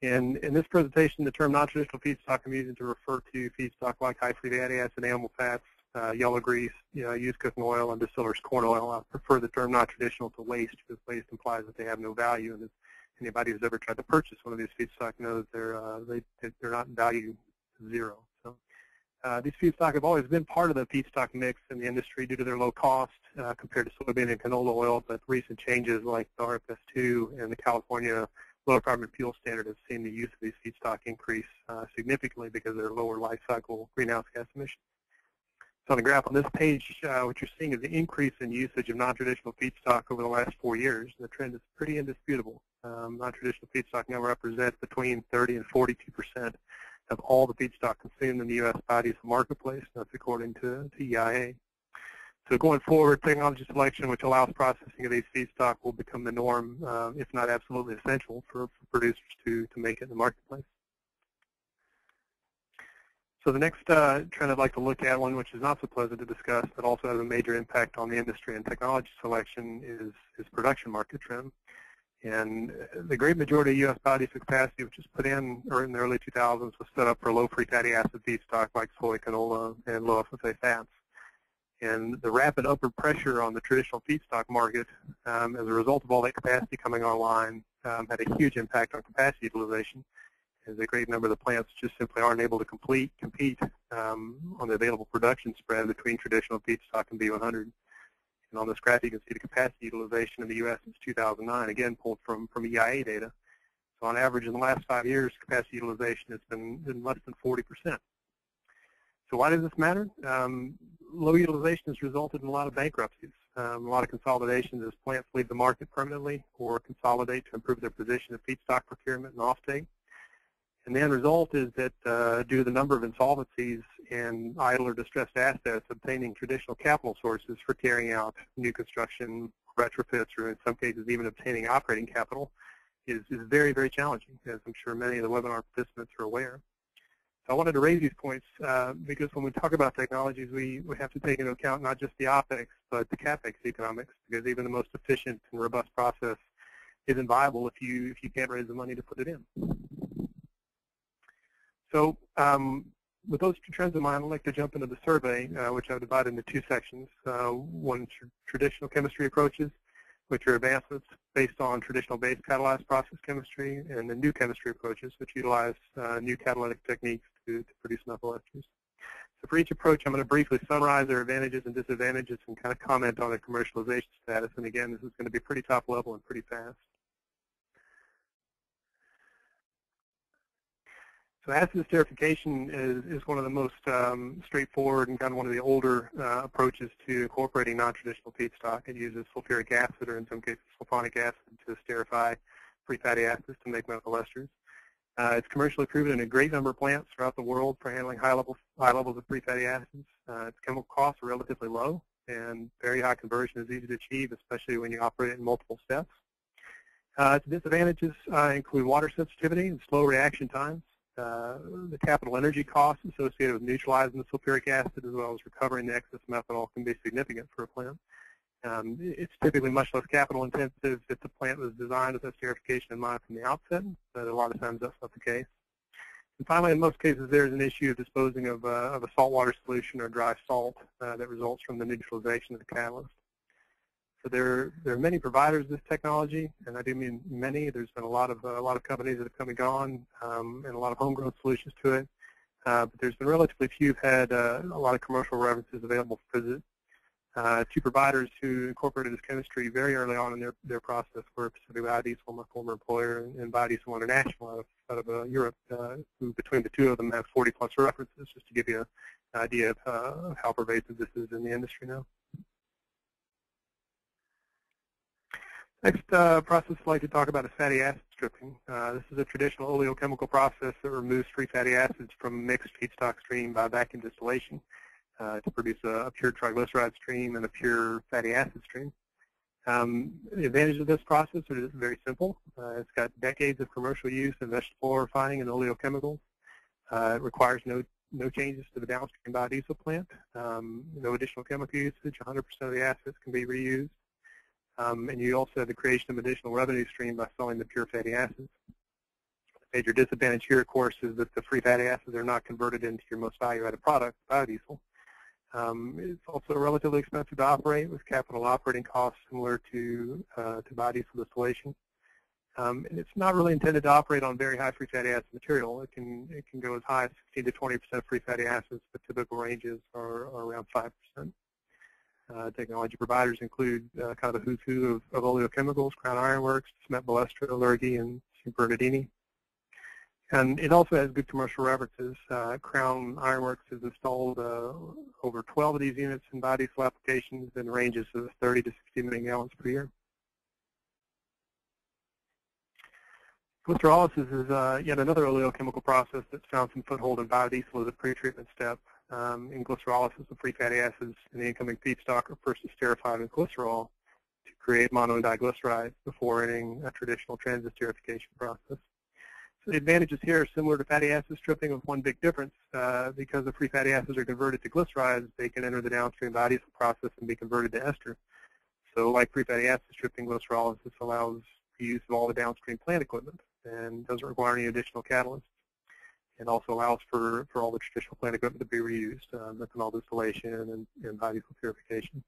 And in this presentation, the term non-traditional feedstock I'm using to refer to feedstock like high free fatty acids and animal fats, uh, yellow grease, you know, used cooking oil, and distillers corn oil. I prefer the term non-traditional to waste, because waste implies that they have no value, and if anybody who's ever tried to purchase one of these feedstock knows they're uh, they they're not value zero. So uh, these feedstock have always been part of the feedstock mix in the industry due to their low cost uh, compared to soybean and canola oil. But recent changes like the R F S two and the California low carbon fuel standard has seen the use of these feedstock increase uh, significantly because of their lower life cycle greenhouse gas emissions. So on the graph on this page, uh, what you're seeing is the increase in usage of non-traditional feedstock over the last four years. The trend is pretty indisputable. Um, non-traditional feedstock now represents between thirty and forty-two percent of all the feedstock consumed in the U S biodiesel marketplace. That's according to, to E I A. So going forward, technology selection, which allows processing of these feedstock, will become the norm, uh, if not absolutely essential, for, for producers to, to make it in the marketplace. So the next uh, trend I'd like to look at, one which is not so pleasant to discuss, but also has a major impact on the industry and technology selection, is, is production market trend. And the great majority of U S biodiesel capacity, which was put in or in the early two thousands, was set up for low free fatty acid feedstock like soy, canola, and low F F A fats. And the rapid upward pressure on the traditional feedstock market um, as a result of all that capacity coming online um, had a huge impact on capacity utilization, as a great number of the plants just simply aren't able to complete, compete um, on the available production spread between traditional feedstock and B one hundred. And on this graph, you can see the capacity utilization in the U S since two thousand nine, again pulled from, from E I A data. So on average, in the last five years, capacity utilization has been, been less than forty percent. So why does this matter? Um, low utilization has resulted in a lot of bankruptcies, um, a lot of consolidations as plants leave the market permanently or consolidate to improve their position in feedstock procurement and offtake. And the end result is that uh, due to the number of insolvencies and idle or distressed assets, obtaining traditional capital sources for carrying out new construction, retrofits, or in some cases even obtaining operating capital is, is very, very challenging, as I'm sure many of the webinar participants are aware. I wanted to raise these points uh, because when we talk about technologies, we, we have to take into account not just the OPEX, but the CAPEX economics, because even the most efficient and robust process isn't viable if you, if you can't raise the money to put it in. So um, with those two trends in mind, I'd like to jump into the survey, uh, which I've divided into two sections. Uh, one, tr traditional chemistry approaches, which are advancements based on traditional base catalyzed process chemistry, and the new chemistry approaches, which utilize uh, new catalytic techniques to produce methyl esters. So for each approach, I'm going to briefly summarize their advantages and disadvantages and kind of comment on their commercialization status. And again, this is going to be pretty top level and pretty fast. So acid esterification is, is one of the most um, straightforward and kind of one of the older uh, approaches to incorporating non-traditional feedstock. It uses sulfuric acid, or in some cases sulfonic acid, to esterify free fatty acids to make methyl esters. Uh, it's commercially proven in a great number of plants throughout the world for handling high levels, high levels of free fatty acids. Uh, its chemical costs are relatively low, and very high conversion is easy to achieve, especially when you operate it in multiple steps. Uh, its disadvantages uh, include water sensitivity and slow reaction times, uh, the capital energy costs associated with neutralizing the sulfuric acid as well as recovering the excess methanol can be significant for a plant. Um, it's typically much less capital intensive if the plant was designed with esterification in mind from the outset, but a lot of times that's not the case. And finally, in most cases, there's an issue of disposing of, uh, of a saltwater solution or dry salt uh, that results from the neutralization of the catalyst. So there, there are many providers of this technology, and I do mean many. There's been a lot of uh, a lot of companies that have come and gone, um, and a lot of homegrown solutions to it. Uh, but there's been relatively few who've had uh, a lot of commercial references available for visit. Uh, two providers who incorporated this chemistry very early on in their, their process were Pacific Biodiesel, my former employer, and, and Biodiesel International out of, out of uh, Europe, uh, who between the two of them have forty plus references, just to give you an idea of uh, how pervasive this is in the industry now. Next uh, process I'd like to talk about is fatty acid stripping. Uh, this is a traditional oleochemical process that removes free fatty acids from a mixed feedstock stream by vacuum distillation uh, to produce a, a pure triglyceride stream and a pure fatty acid stream. Um, the advantage of this process is very simple. Uh, it's got decades of commercial use in vegetable oil refining and oleochemicals. Uh, it requires no, no changes to the downstream biodiesel plant, um, no additional chemical usage, one hundred percent of the assets can be reused. Um, and you also have the creation of additional revenue stream by selling the pure fatty acids. The major disadvantage here, of course, is that the free fatty acids are not converted into your most value-added product, biodiesel. Um, it's also relatively expensive to operate, with capital operating costs similar to, uh, to biodiesel distillation. Um, and it's not really intended to operate on very high free fatty acid material. It can, it can go as high as fifteen to twenty percent free fatty acids, but typical ranges are, are around five percent. Uh, technology providers include uh, kind of the who's who of, of oleochemicals, Crown Ironworks, Smet Balestra, Lurgi, and Bernardini. And it also has good commercial references. Uh, Crown Ironworks has installed uh, over twelve of these units in biodiesel applications and ranges of thirty to sixty million gallons per year. Glycerolysis is uh, yet another oleochemical process that's found some foothold in biodiesel as a pretreatment step. Um, in glycerolysis, the free fatty acids in the incoming feedstock are first esterified with glycerol to create mono and diglycerides before entering a traditional transesterification process. So the advantages here are similar to fatty acid stripping, with one big difference. Uh, because the free fatty acids are converted to glycerides, they can enter the downstream biodiesel process and be converted to ester. So like free fatty acid stripping, glycerolysis allows the use of all the downstream plant equipment and doesn't require any additional catalysts, and also allows for, for all the traditional plant equipment to be reused, uh, methanol distillation and, and biodiesel purification.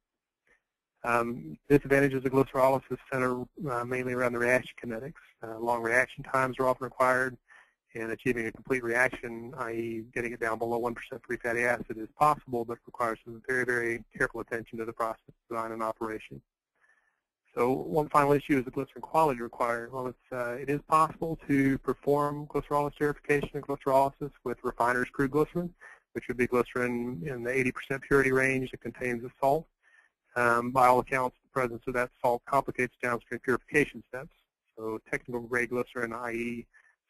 Um, disadvantages of glycerolysis center uh, mainly around the reaction kinetics. Uh, long reaction times are often required, and achieving a complete reaction, that is getting it down below one percent free fatty acid, is possible, but requires some very, very careful attention to the process design and operation. So one final issue is the glycerin quality required. Well, it's, uh, it is possible to perform glycerol esterification and glycerolysis with refiner's crude glycerin, which would be glycerin in the eighty percent purity range that contains a salt. Um, by all accounts, the presence of that salt complicates downstream purification steps. So technical grade glycerin, that is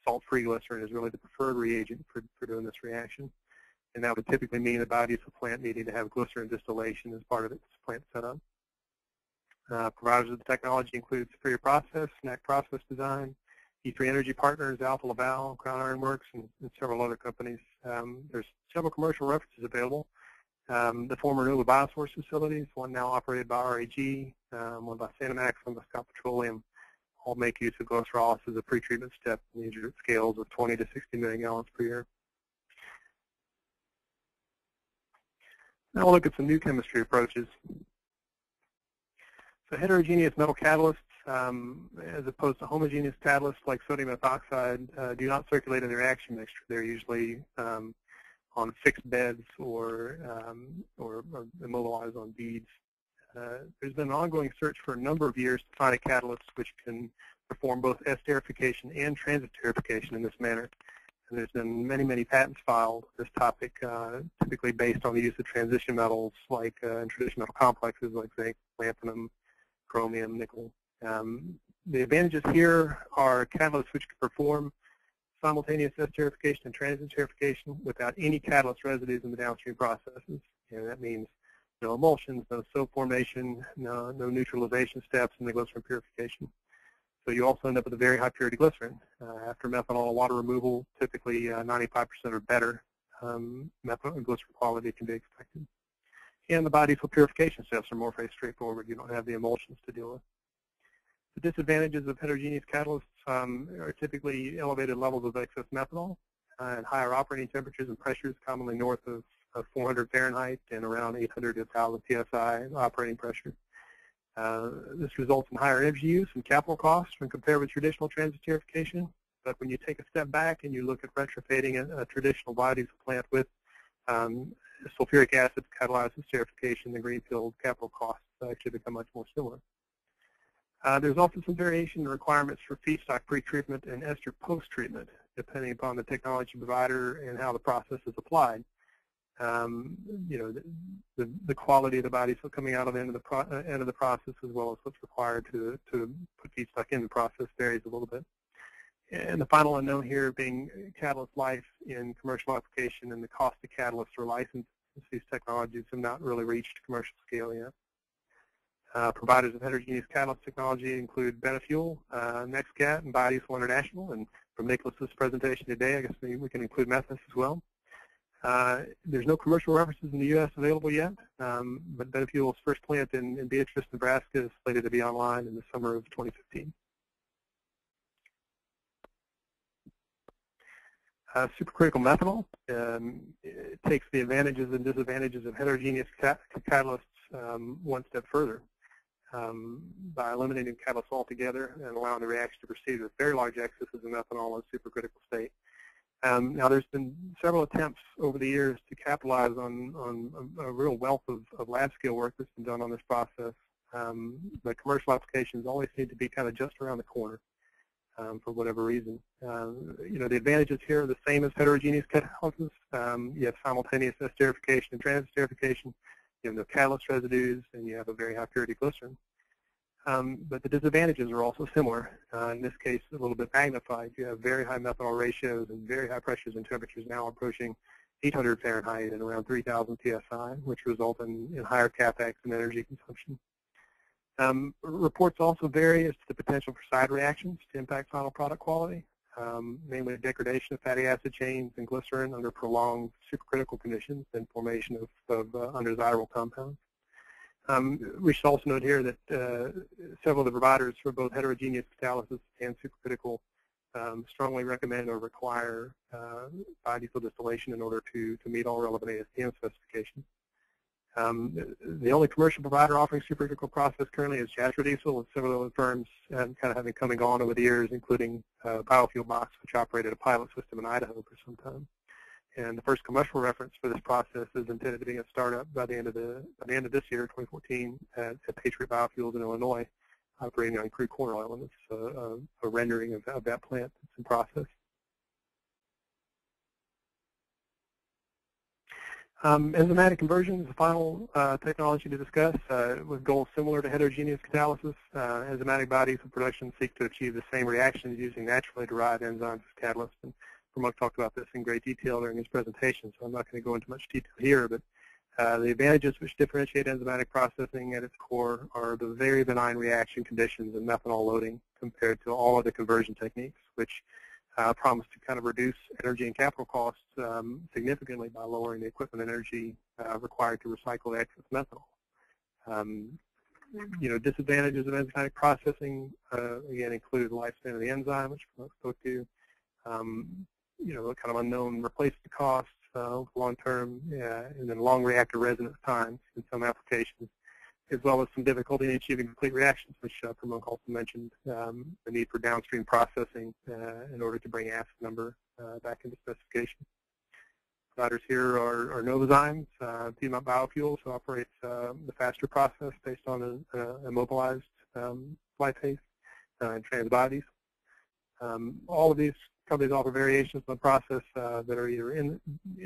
salt-free glycerin, is really the preferred reagent for, for doing this reaction. And that would typically mean a biodiesel plant needing to have glycerin distillation as part of its plant setup. Uh, providers of the technology include Superior Process, N A C Process Design, E three Energy Partners, Alpha Laval, Crown Ironworks, and, and several other companies. Um, there's several commercial references available. Um, the former Nova Biosource facilities, one now operated by R A G, um, one by Sanimax, one by Scott Petroleum, all make use of glycerolysis as a pretreatment step, and these are at scales of twenty to sixty million gallons per year. Now we'll look at some new chemistry approaches. So heterogeneous metal catalysts, um, as opposed to homogeneous catalysts like sodium methoxide, uh, do not circulate in the reaction mixture. They're usually um, on fixed beds or, um, or, or immobilized on beads. Uh, there's been an ongoing search for a number of years to find a catalyst which can perform both esterification and transesterification in this manner. And there's been many, many patents filed on this topic, uh, typically based on the use of transition metals like uh, in traditional metal complexes like zinc, lanthanum, chromium, nickel. Um, the advantages here are catalysts which can perform simultaneous esterification and transesterification without any catalyst residues in the downstream processes. And that means no emulsions, no soap formation, no, no neutralization steps in the glycerin purification. So you also end up with a very high purity glycerin. Uh, after methanol water removal, typically ninety-five percent uh, or better um, methanol glycerin quality can be expected. And the biodiesel purification steps are more straightforward. You don't have the emulsions to deal with. The disadvantages of heterogeneous catalysts um, are typically elevated levels of excess methanol, uh, and higher operating temperatures and pressures, commonly north of, of four hundred Fahrenheit and around eight hundred to one thousand P S I operating pressure. Uh, this results in higher energy use and capital costs when compared with traditional transit airification. But when you take a step back and you look at retrofitting a, a traditional biodiesel plant with um, sulfuric acid to catalyze esterification, the greenfield capital costs actually become much more similar. Uh, there's also some variation in requirements for feedstock pre-treatment and ester post-treatment, depending upon the technology provider and how the process is applied. Um, you know, the, the, the quality of the biodiesel coming out of the end of the, pro uh, end of the process, as well as what's required to, to put feedstock in the process, varies a little bit. And the final unknown here being catalyst life in commercial application and the cost of catalysts or licenses. These technologies have not really reached commercial scale yet. Uh, providers of heterogeneous catalyst technology include Benefuel, uh, Nexcat, and Biodiesel International. And from Nicholas's presentation today, I guess we, we can include Methes as well. Uh, there's no commercial references in the U S available yet, um, but Benefuel's first plant in, in Beatrice, Nebraska is slated to be online in the summer of twenty fifteen. Uh, supercritical methanol um, it takes the advantages and disadvantages of heterogeneous cat catalysts um, one step further um, by eliminating catalysts altogether and allowing the reaction to proceed with very large excesses of methanol in supercritical state. Um, now, there's been several attempts over the years to capitalize on, on a, a real wealth of, of lab-scale work that's been done on this process, um, but commercial applications always seem to be kind of just around the corner. Um, for whatever reason. Uh, you know, the advantages here are the same as heterogeneous catalysis. Um, you have simultaneous esterification and transit esterification. You have no catalyst residues, and you have a very high purity glycerin. Um, but the disadvantages are also similar. Uh, in this case, a little bit magnified. You have very high methanol ratios and very high pressures and temperatures now approaching eight hundred Fahrenheit and around three thousand P S I, which result in, in higher capex and energy consumption. Um, reports also vary as to the potential for side reactions to impact final product quality, um, namely degradation of fatty acid chains and glycerin under prolonged supercritical conditions and formation of, of uh, undesirable compounds. Um, we should also note here that uh, several of the providers for both heterogeneous catalysis and supercritical um, strongly recommend or require uh, biodiesel distillation in order to, to meet all relevant A S T M specifications. Um, the only commercial provider offering supercritical process currently is Jatrodiesel, and several other firms um, kind of having come and gone over the years, including uh, Biofuel Box, which operated a pilot system in Idaho for some time. And the first commercial reference for this process is intended to be a startup by the end of the by the end of this year, twenty fourteen, at, at Patriot Biofuels in Illinois, operating on crude corn oil, and it's uh, a, a rendering of, of that plant that's in process. Um, enzymatic conversion is the final uh, technology to discuss uh, with goals similar to heterogeneous catalysis. Uh, enzymatic biodiesel production seek to achieve the same reactions using naturally derived enzymes as catalysts. And Per Monk talked about this in great detail during his presentation, so I'm not going to go into much detail here. But uh, the advantages which differentiate enzymatic processing at its core are the very benign reaction conditions and methanol loading compared to all other conversion techniques, which Uh, promise to kind of reduce energy and capital costs um, significantly by lowering the equipment energy uh, required to recycle the excess methanol. Um, you know, disadvantages of enzymatic processing uh, again include the lifespan of the enzyme, which I spoke to. Um, you know, kind of unknown replacement costs, uh, long term, uh, and then long reactor residence times in some applications, as well as some difficulty in achieving complete reactions, which uh, Per Monk also mentioned, um, the need for downstream processing uh, in order to bring acid number uh, back into specification. Providers here are, are Novozymes, uh, Piedmont Biofuels, who operates uh, the faster process based on a, a immobilized um, lipase uh, and trans bodies. Um, all of these companies offer variations on the process uh, that are either in,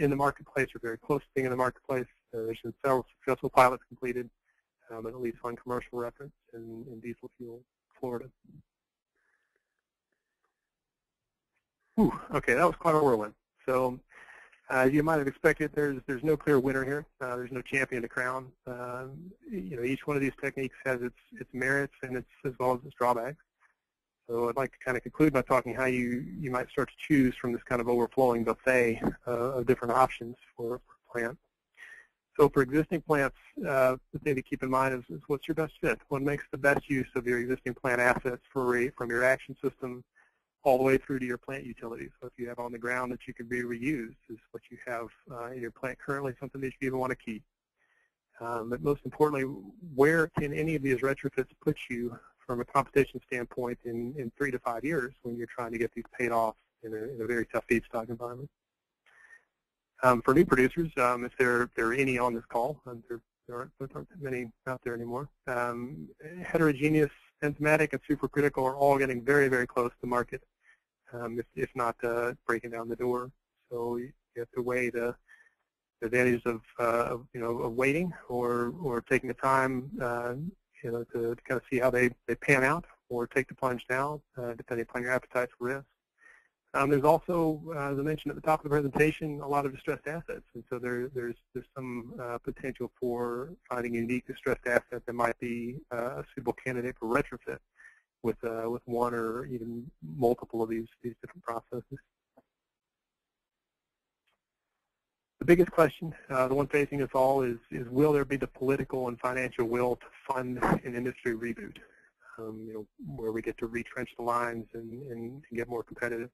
in the marketplace or very close to being in the marketplace. Uh, there's been several successful pilots completed, Um, at least on commercial reference in, in diesel fuel, Florida. Whew, okay, that was quite a whirlwind. So, as uh, you might have expected, there's there's no clear winner here. Uh, there's no champion to crown. Uh, you know, each one of these techniques has its its merits and its as well as its drawbacks. So, I'd like to kind of conclude by talking how you you might start to choose from this kind of overflowing buffet uh, of different options for, for plants. So for existing plants, uh, the thing to keep in mind is, is what's your best fit? What makes the best use of your existing plant assets for re from your action system all the way through to your plant utilities. So if you have on the ground that you can be reused is what you have uh, in your plant currently, something that you even want to keep. Um, but most importantly, where can any of these retrofits put you from a competition standpoint in, in three to five years when you're trying to get these paid off in a, in a very tough feedstock environment? Um, for new producers, um, if there, there are any on this call, and there, there, aren't, there aren't many out there anymore, um, heterogeneous, enzymatic, and supercritical are all getting very, very close to market, um, if, if not uh, breaking down the door. So you have to weigh the the advantages of, uh, of you know of waiting or or taking the time uh, you know to, to kind of see how they they pan out, or take the plunge now, uh, depending upon your appetite for risk. Um, there's also, uh, as I mentioned at the top of the presentation, a lot of distressed assets, and so there there's there's some uh, potential for finding unique distressed assets that might be uh, a suitable candidate for retrofit with uh, with one or even multiple of these these different processes. The biggest question, uh, the one facing us all, is, is will there be the political and financial will to fund an industry reboot, um, you know, where we get to retrench the lines and, and get more competitive?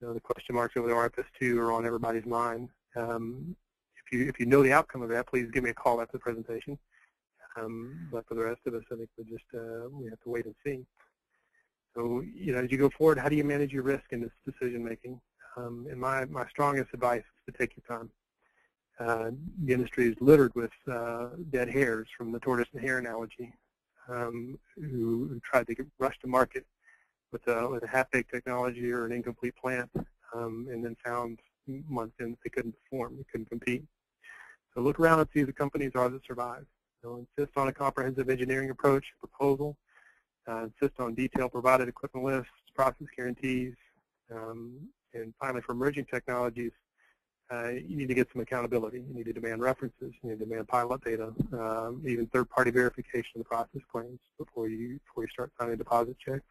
You know, the question marks over the R F S two are on everybody's mind. Um, if you if you know the outcome of that, please give me a call after the presentation. Um, but for the rest of us, I think we just uh, we have to wait and see. So, you know, as you go forward, how do you manage your risk in this decision making? Um, and my my strongest advice is to take your time. Uh, the industry is littered with uh, dead hares, from the tortoise and hare analogy, um, who, who tried to get, rush to market with a, with a half-baked technology or an incomplete plant, um, and then found months in that they couldn't perform, they couldn't compete. So look around and see who the companies are that survive. So insist on a comprehensive engineering approach, proposal, uh, insist on detailed provided equipment lists, process guarantees, um, and finally, for emerging technologies, Uh, you need to get some accountability. You need to demand references. You need to demand pilot data, um, even third-party verification of the process claims before you before you start signing deposit checks.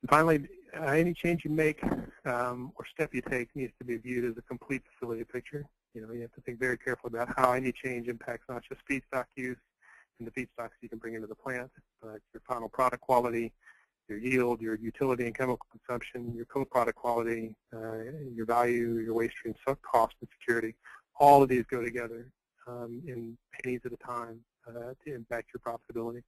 And finally, uh, any change you make um, or step you take needs to be viewed as a complete facility picture. You know, you have to think very carefully about how any change impacts not just feedstock use and the feedstocks you can bring into the plant, but your final product quality, your yield, your utility and chemical consumption, your co-product quality, uh, your value, your waste stream cost and security. All of these go together um, in pennies at a time uh, to impact your profitability.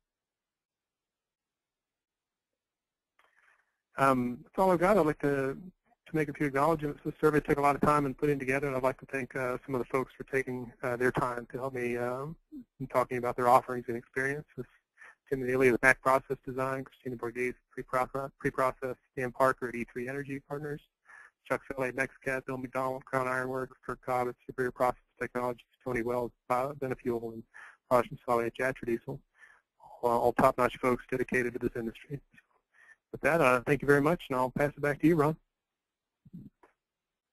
Um, that's all I've got. I'd like to, to make a few acknowledgments. This survey took a lot of time in putting together, and I'd like to thank uh, some of the folks for taking uh, their time to help me um, in talking about their offerings and experiences. Tim Daly with M A C Process Design, Christina Borghese pre-process, pre-process, Dan Parker at E three Energy Partners, Chuck Felley at Nexcat, Bill McDonald, Crown Ironworks, Kirk Cobb at Superior Process Technologies, Tony Wells at Benefuel, and Raj Nsali at Jatrodiesel. All, all top-notch folks dedicated to this industry. With that, uh, thank you very much, and I'll pass it back to you, Ron.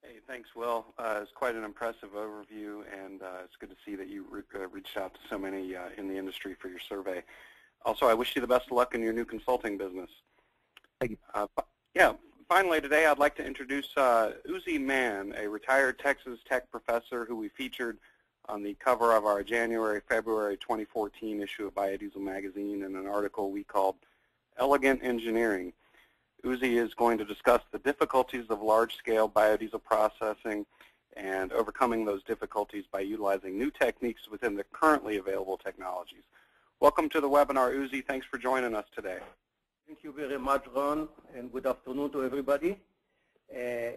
Hey, thanks, Will. Uh, it's quite an impressive overview, and uh, it's good to see that you re uh, reached out to so many uh, in the industry for your survey. Also, I wish you the best of luck in your new consulting business. Thank you. Uh, yeah, finally today I'd like to introduce uh, Uzi Mann, a retired Texas Tech professor who we featured on the cover of our January February twenty fourteen issue of Biodiesel Magazine in an article we called Elegant Engineering. Uzi is going to discuss the difficulties of large-scale biodiesel processing and overcoming those difficulties by utilizing new techniques within the currently available technologies. Welcome to the webinar, Uzi. Thanks for joining us today. Thank you very much, Ron, and good afternoon to everybody. Uh,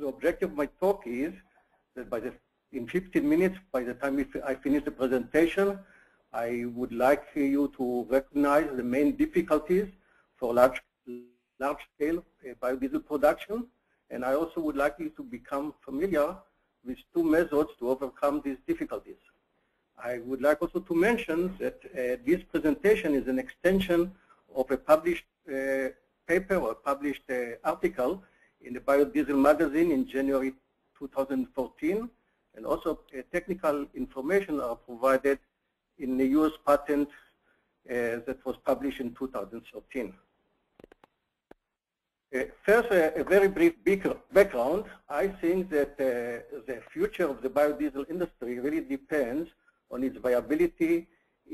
the objective of my talk is that by the, in fifteen minutes, by the time I finish the presentation, I would like you to recognize the main difficulties for large, large-scale biodiesel production, and I also would like you to become familiar with two methods to overcome these difficulties. I would like also to mention that uh, this presentation is an extension of a published uh, paper or published uh, article in the Biodiesel Magazine in January two thousand fourteen, and also uh, technical information are provided in the U S patent uh, that was published in two thousand thirteen. Uh, first, uh, a very brief background. I think that uh, the future of the biodiesel industry really depends on its viability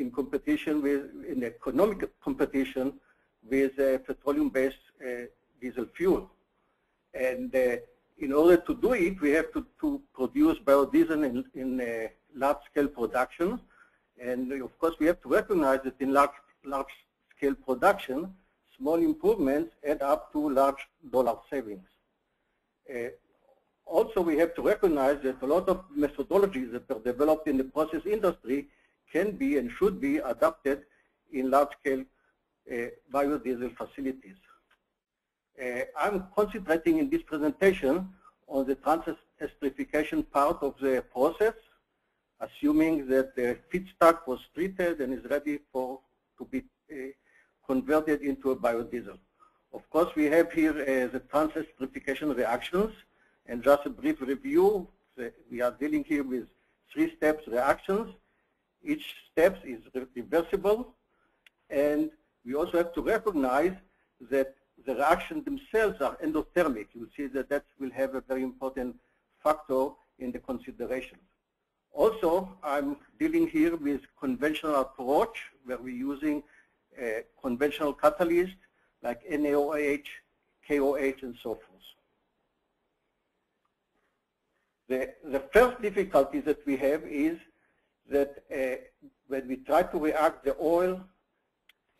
in competition with, in economic competition with uh, petroleum-based uh, diesel fuel. And uh, in order to do it, we have to, to produce biodiesel in, in uh, large-scale production. And of course, we have to recognize that in large, large-scale production, small improvements add up to large dollar savings. Uh, also, we have to recognize that a lot of methodologies that are developed in the process industry can be and should be adopted in large-scale uh, biodiesel facilities. Uh, I'm concentrating in this presentation on the trans-esterification part of the process, assuming that the feedstock was treated and is ready for to be uh, converted into a biodiesel. Of course, we have here uh, the trans-esterification reactions, and just a brief review. We are dealing here with three steps reactions. Each step is reversible, and we also have to recognize that the reactions themselves are endothermic. You will see that that will have a very important factor in the consideration. Also, I'm dealing here with conventional approach, where we're using uh, conventional catalysts like N A O H, K O H, and so forth. The, the first difficulty that we have is that uh, when we try to react the oil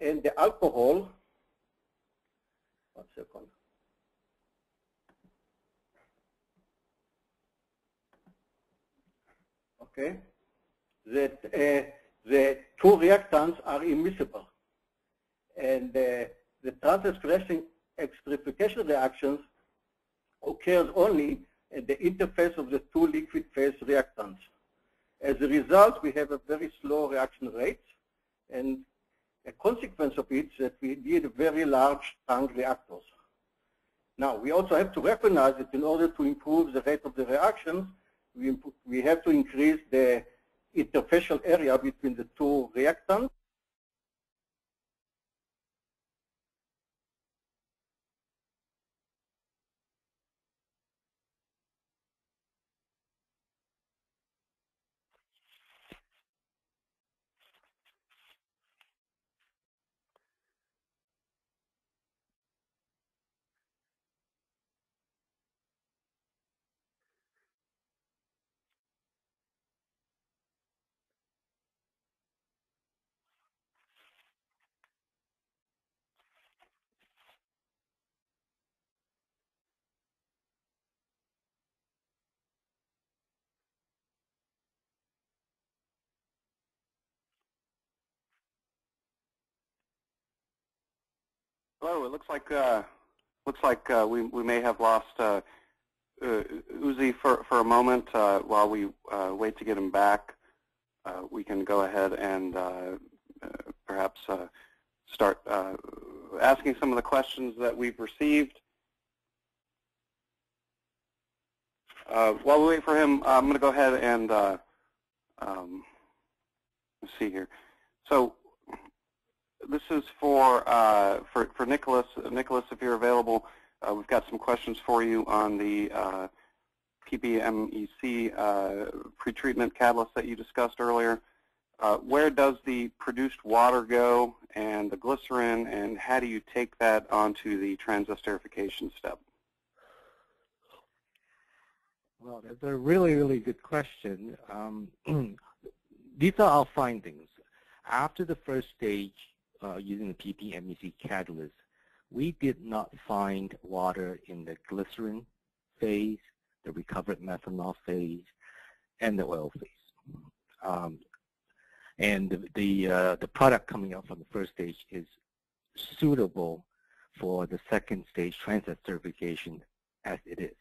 and the alcohol, one second. Okay, that uh, the two reactants are immiscible, and uh, the trans-esterification reactions occurs only at the interface of the two liquid phase reactants. As a result, we have a very slow reaction rate, and a consequence of it is that we need very large tank reactors. Now, we also have to recognize that in order to improve the rate of the reactions, we, we have to increase the interfacial area between the two reactants. Hello. It looks like uh, looks like uh, we we may have lost uh, uh, Uzi for for a moment. Uh, while we uh, wait to get him back, uh, we can go ahead and uh, uh, perhaps uh, start uh, asking some of the questions that we've received. Uh, while we wait for him, I'm going to go ahead and uh, um, let's see here. So. This is for uh, for for Nicholas. Nicholas, if you're available, uh, we've got some questions for you on the uh, P P M E C uh, pretreatment catalyst that you discussed earlier. Uh, where does the produced water go, and the glycerin, and how do you take that onto the trans-esterification step? Well, that's a really really good question. Um, these are our findings after the first stage. Uh, using the P P M E C catalyst, we did not find water in the glycerin phase, the recovered methanol phase, and the oil phase. Um, and the the, uh, the product coming out from the first stage is suitable for the second stage trans-esterification as it is.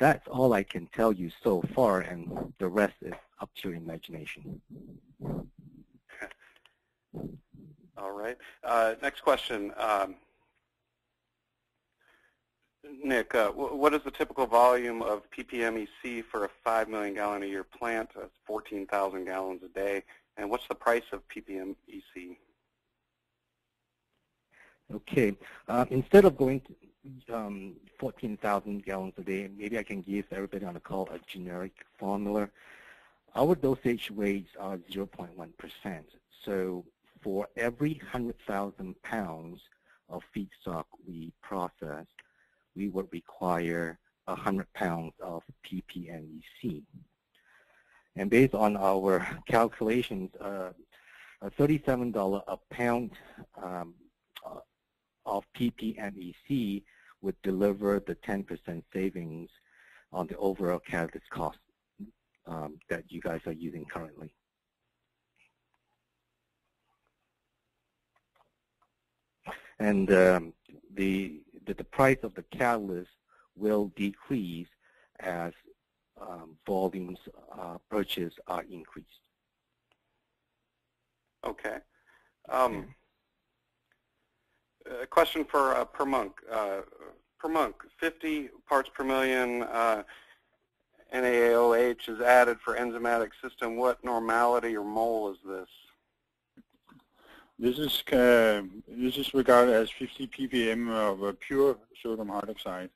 That's all I can tell you so far, and the rest is up to your imagination. All right. Uh, next question, um, Nick. Uh, what is the typical volume of P P M E C for a five million gallon a year plant? That's fourteen thousand gallons a day. And what's the price of P P M E C? Okay. Uh, instead of going to um, fourteen thousand gallons a day, maybe I can give everybody on the call a generic formula. Our dosage rates are zero point one percent. So for every one hundred thousand pounds of feedstock we process, we would require one hundred pounds of P P M E C. And based on our calculations, uh, thirty-seven dollars a pound um, of P P M E C would deliver the ten percent savings on the overall catalyst cost um, that you guys are using currently. And um, the, the the price of the catalyst will decrease as um, volumes uh, purchased are increased. Okay. Um, a question for uh, Per Monk. Uh, Per Monk, fifty parts per million uh, N A O H is added for enzymatic system. What normality or mole is this? This is uh, this is regarded as fifty P P M of uh, pure sodium hydroxide,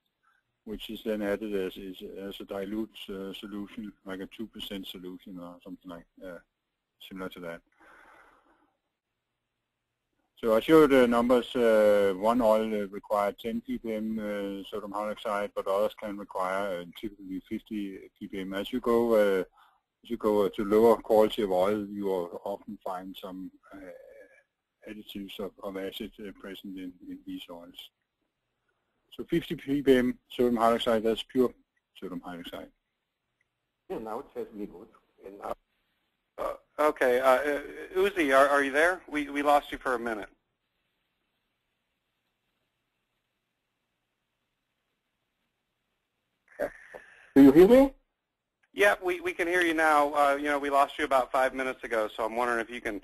which is then added as is as a dilute uh, solution, like a two percent solution or something like uh, similar to that. So I showed uh, numbers. Uh, one oil required ten P P M uh, sodium hydroxide, but others can require uh, typically fifty P P M. As you go uh, as you go to lower quality of oil, you will often find some Uh, additives of, of acid uh, present in, in these oils. So fifty P P M sodium hydroxide, that's pure sodium hydroxide. Yeah, now it says legal. Uh, okay, uh, Uzi, are, are you there? We, we lost you for a minute. Do you hear me? Yeah, we, we can hear you now. Uh, you know, we lost you about five minutes ago, so I'm wondering if you can...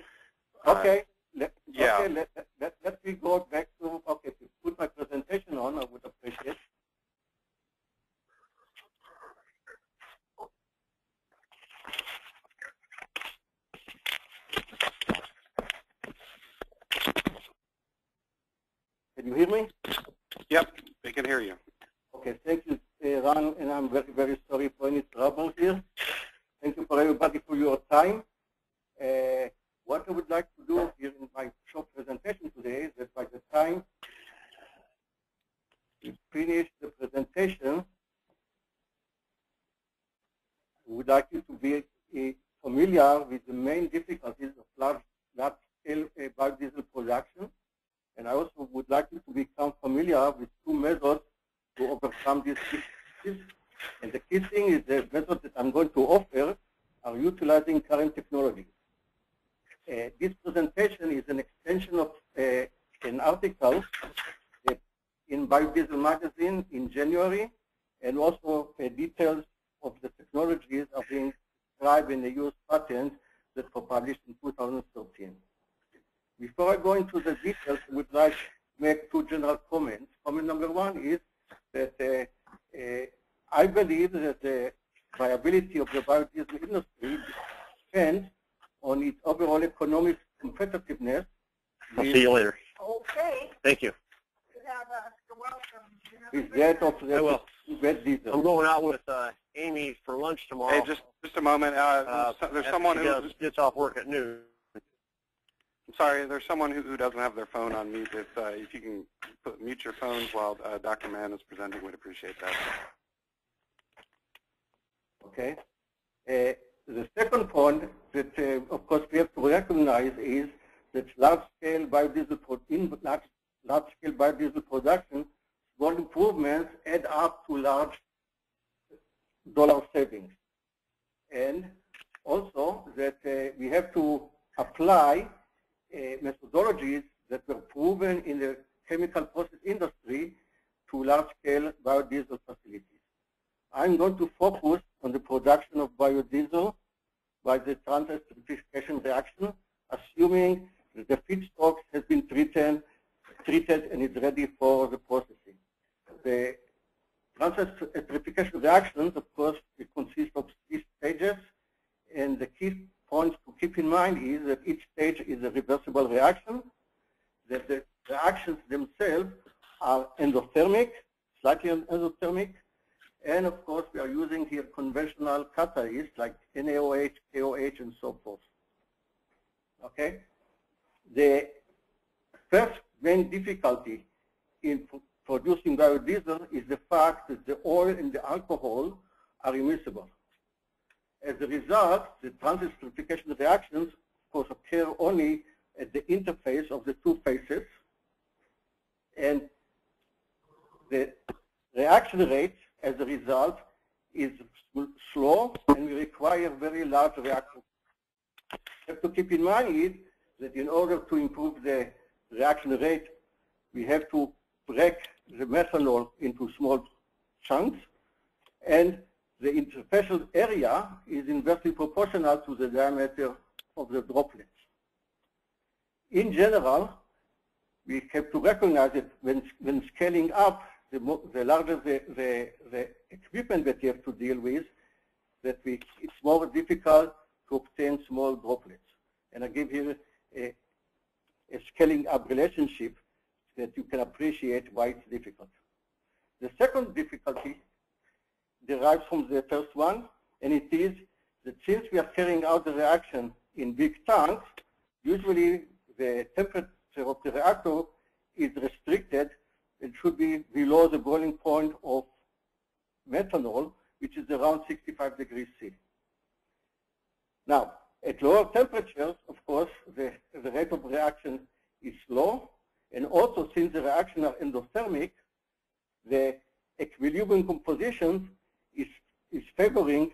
Uh, okay. Let, yeah. Okay, let, let, let me go back to, okay, to put my presentation on, I would appreciate it. Can you hear me? Yep, we can hear you. Okay, thank you, uh, Ron, and I'm very, very sorry for any trouble here. Thank you for everybody for your time. Uh, What I would like to do here in my short presentation today is that by the time we finish the presentation, we would like you to be uh, familiar with the main difficulties of large, large scale uh, biodiesel production. And I also would like you to become familiar with two methods to overcome these difficulties. And the key thing is the methods that I'm going to offer are utilizing current technology. Uh, this presentation is an extension of uh, an article uh, in Biodiesel Magazine in January, and also uh, details of the technologies are being described in the U S patent that were published in two thousand thirteen. Before I go into the details, I would like to make two general comments. Comment number one is that uh, uh, I believe that the viability of the biodiesel industry depends on its overall economic competitiveness. I'll see you later. Okay. Thank you. You have a, you're welcome. You have a I will. Diesel. I'm going out with uh, Amy for lunch tomorrow. Hey, just just a moment. Uh, uh, there's someone who does, gets off work at noon. I'm sorry. There's someone who, who doesn't have their phone on mute. If uh, if you can put, mute your phones while uh, Doctor Mann is presenting, we'd appreciate that. Okay. Uh, The second point that, uh, of course, we have to recognize is that large-scale biodiesel, pro in large, large scale biodiesel production, small improvements add up to large dollar savings. And also that uh, we have to apply uh, methodologies that were proven in the chemical process industry to large-scale biodiesel facilities. I'm going to focus on the production of biodiesel by the transient esterification reaction, assuming that the feedstock has been treated, treated and is ready for the processing. The transient esterification reactions, of course, it consists of three stages, and the key points to keep in mind is that each stage is a reversible reaction, that the reactions themselves are endothermic, slightly endothermic, and of course, we are using here conventional catalysts like N A O H, K O H, and so forth. Okay? The first main difficulty in producing biodiesel is the fact that the oil and the alcohol are immiscible. As a result, the transit stratification reactions, of course, occur only at the interface of the two phases, and the reaction rate, as a result, is slow, and we require very large reactions. What you have to keep in mind is that in order to improve the reaction rate, we have to break the methanol into small chunks, and the interfacial area is inversely proportional to the diameter of the droplets. In general, we have to recognize that when, when scaling up, the, more, the larger the, the, the equipment that you have to deal with, that we, it's more difficult to obtain small droplets. And I give here a, a scaling up relationship that you can appreciate why it's difficult. The second difficulty derives from the first one, and it is that since we are carrying out the reaction in big tanks, usually the temperature of the reactor is restricted and should be below the boiling point of methanol, which is around sixty-five degrees C. Now, at lower temperatures, of course, the, the rate of reaction is low, and also since the reactions are endothermic, the equilibrium composition is, is favoring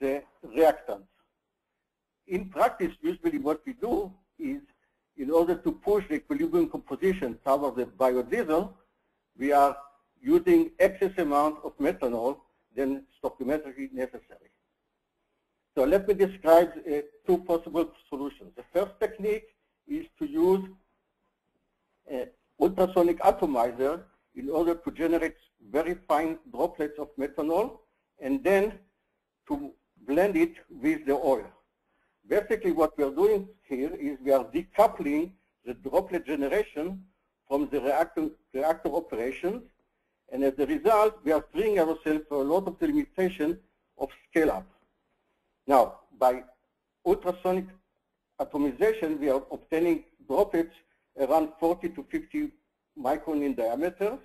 the reactants. In practice, usually what we do is, in order to push the equilibrium composition towards the biodiesel, we are using excess amount of methanol than stoichiometrically necessary. So let me describe uh, two possible solutions. The first technique is to use an ultrasonic atomizer in order to generate very fine droplets of methanol and then to blend it with the oil. Basically, what we are doing here is we are decoupling the droplet generation from the reactor, reactor operations, and as a result, we are freeing ourselves for a lot of the limitation of scale-up. Now, by ultrasonic atomization, we are obtaining droplets around forty to fifty micron in diameter,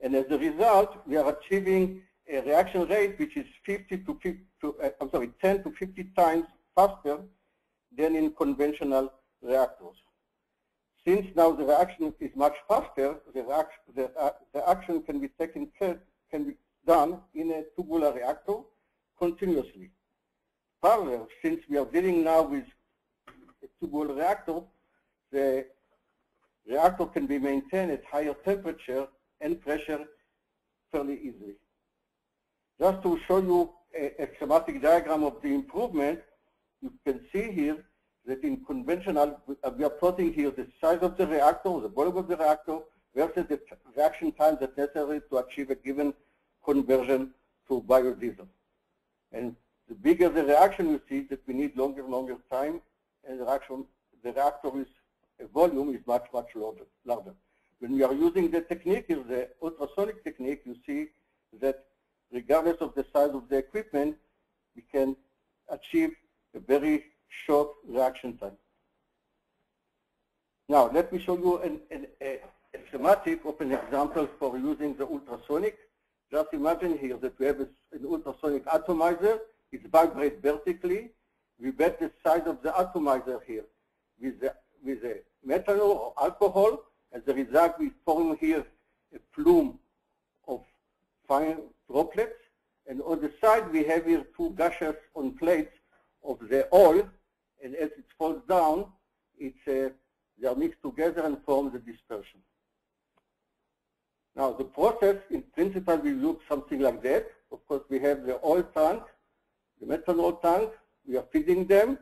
and as a result, we are achieving a reaction rate which is fifty to, fifty to uh, I'm sorry, ten to fifty times faster than in conventional reactors. Since now the reaction is much faster, the, reaction, the, uh, the action can be taken care, can be done in a tubular reactor continuously. However, since we are dealing now with a tubular reactor, the reactor can be maintained at higher temperature and pressure fairly easily. Just to show you a, a schematic diagram of the improvement, you can see here that in conventional, we are plotting here the size of the reactor, the volume of the reactor, versus the reaction time that's necessary to achieve a given conversion to biodiesel. And the bigger the reaction, you see that we need longer and longer time, and the reaction, the reactor's volume is much, much larger. When we are using the technique, the ultrasonic technique, you see that regardless of the size of the equipment, we can achieve a very short reaction time. Now, let me show you an, an, a, a schematic of an example for using the ultrasonic. Just imagine here that we have a, an ultrasonic atomizer. It vibrates vertically. We bet the size of the atomizer here with the, with the methanol or alcohol. As a result, we form here a plume of fine droplets. And on the side, we have here two gashes on plates of the oil, and as it falls down, it's, uh, they are mixed together and form the dispersion. Now, the process, in principle, will look something like that. Of course, we have the oil tank, the methanol tank, we are feeding them.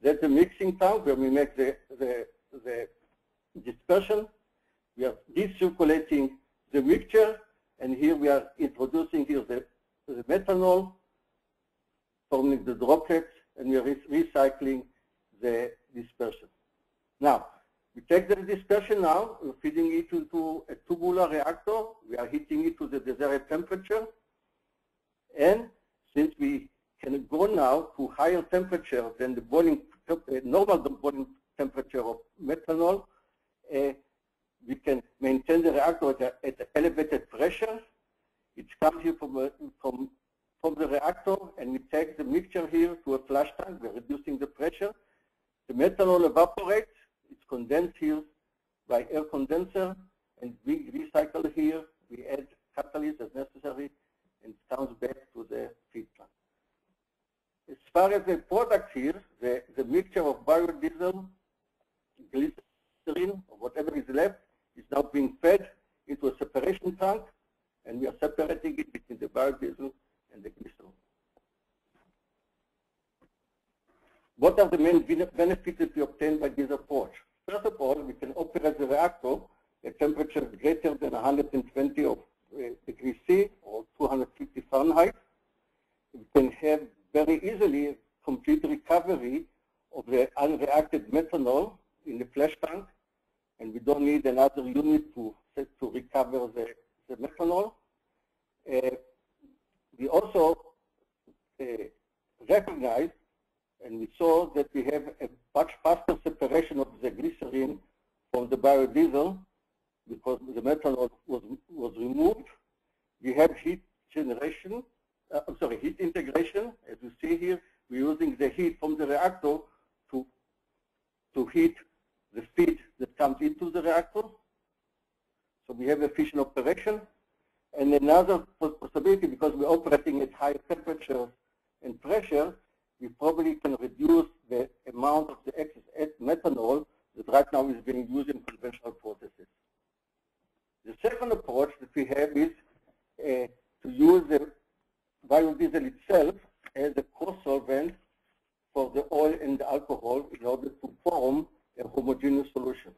That's the mixing tank where we make the, the, the dispersion. We are recirculating the mixture, and here we are introducing here the, the methanol, forming the droplets, and we are recycling the dispersion. Now, we take the dispersion now, we're feeding it into a tubular reactor, we are heating it to the desired temperature, and since we can go now to higher temperature than the boiling, normal boiling temperature of methanol. Uh, we can maintain the reactor at, a, at elevated pressure. It comes here from, a, from, from the reactor, and we take the mixture here to a flash tank. We're reducing the pressure. The methanol evaporates. It's condensed here by air condenser, and we recycle here. We add catalyst as necessary, and it comes back to the feed plant. As far as the product here, the, the mixture of biodiesel, glycerin, or whatever is left, is now being fed into a separation tank, and we are separating it between the biodiesel and the glycerin. What are the main benefits that we obtain by this approach? First of all, we can operate the reactor at temperatures greater than one hundred twenty of, uh, degrees C or two hundred fifty Fahrenheit. We can have very easily complete recovery of the unreacted methanol in the flash tank, and we don't need another unit to, to recover the, the methanol. Uh, we also uh, recognize, and we saw that we have a much faster separation of the glycerin from the biodiesel because the methanol was, was removed. We have heat generation, uh, I'm sorry, heat integration. As you see here, we're using the heat from the reactor to, to heat the feed that comes into the reactor. So we have efficient operation. And another possibility, because we're operating at high temperatures and pressure, we probably can reduce the amount of the excess methanol that right now is being used in conventional processes. The second approach that we have is uh, to use the biodiesel itself as a co-solvent for the oil and the alcohol in order to form a homogeneous solution.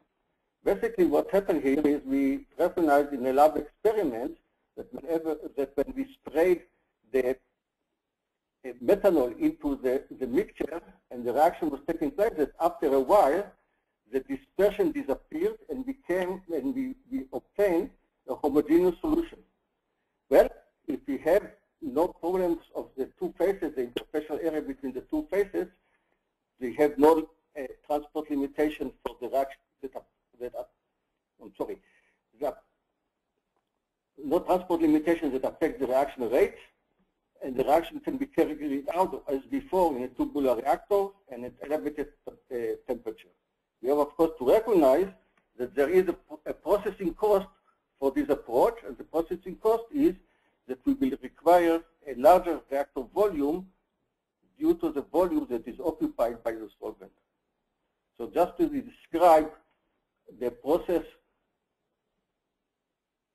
Basically, what happened here is we recognized in a lab experiment that whenever that when we sprayed the methanol into the, the mixture and the reaction was taking place, that after a while the dispersion disappeared and became and we, we obtained a homogeneous solution. Well, if we have no problems of the two phases, the interfacial area between the two phases, we have no uh, transport limitation for the reaction that are, that are I'm sorry, that no transport limitations that affect the reaction rate. And the reaction can be carried out as before in a tubular reactor and at elevated uh, temperature. We have, of course, to recognize that there is a, a processing cost for this approach, and the processing cost is that we will require a larger reactor volume due to the volume that is occupied by the solvent. So just to describe the process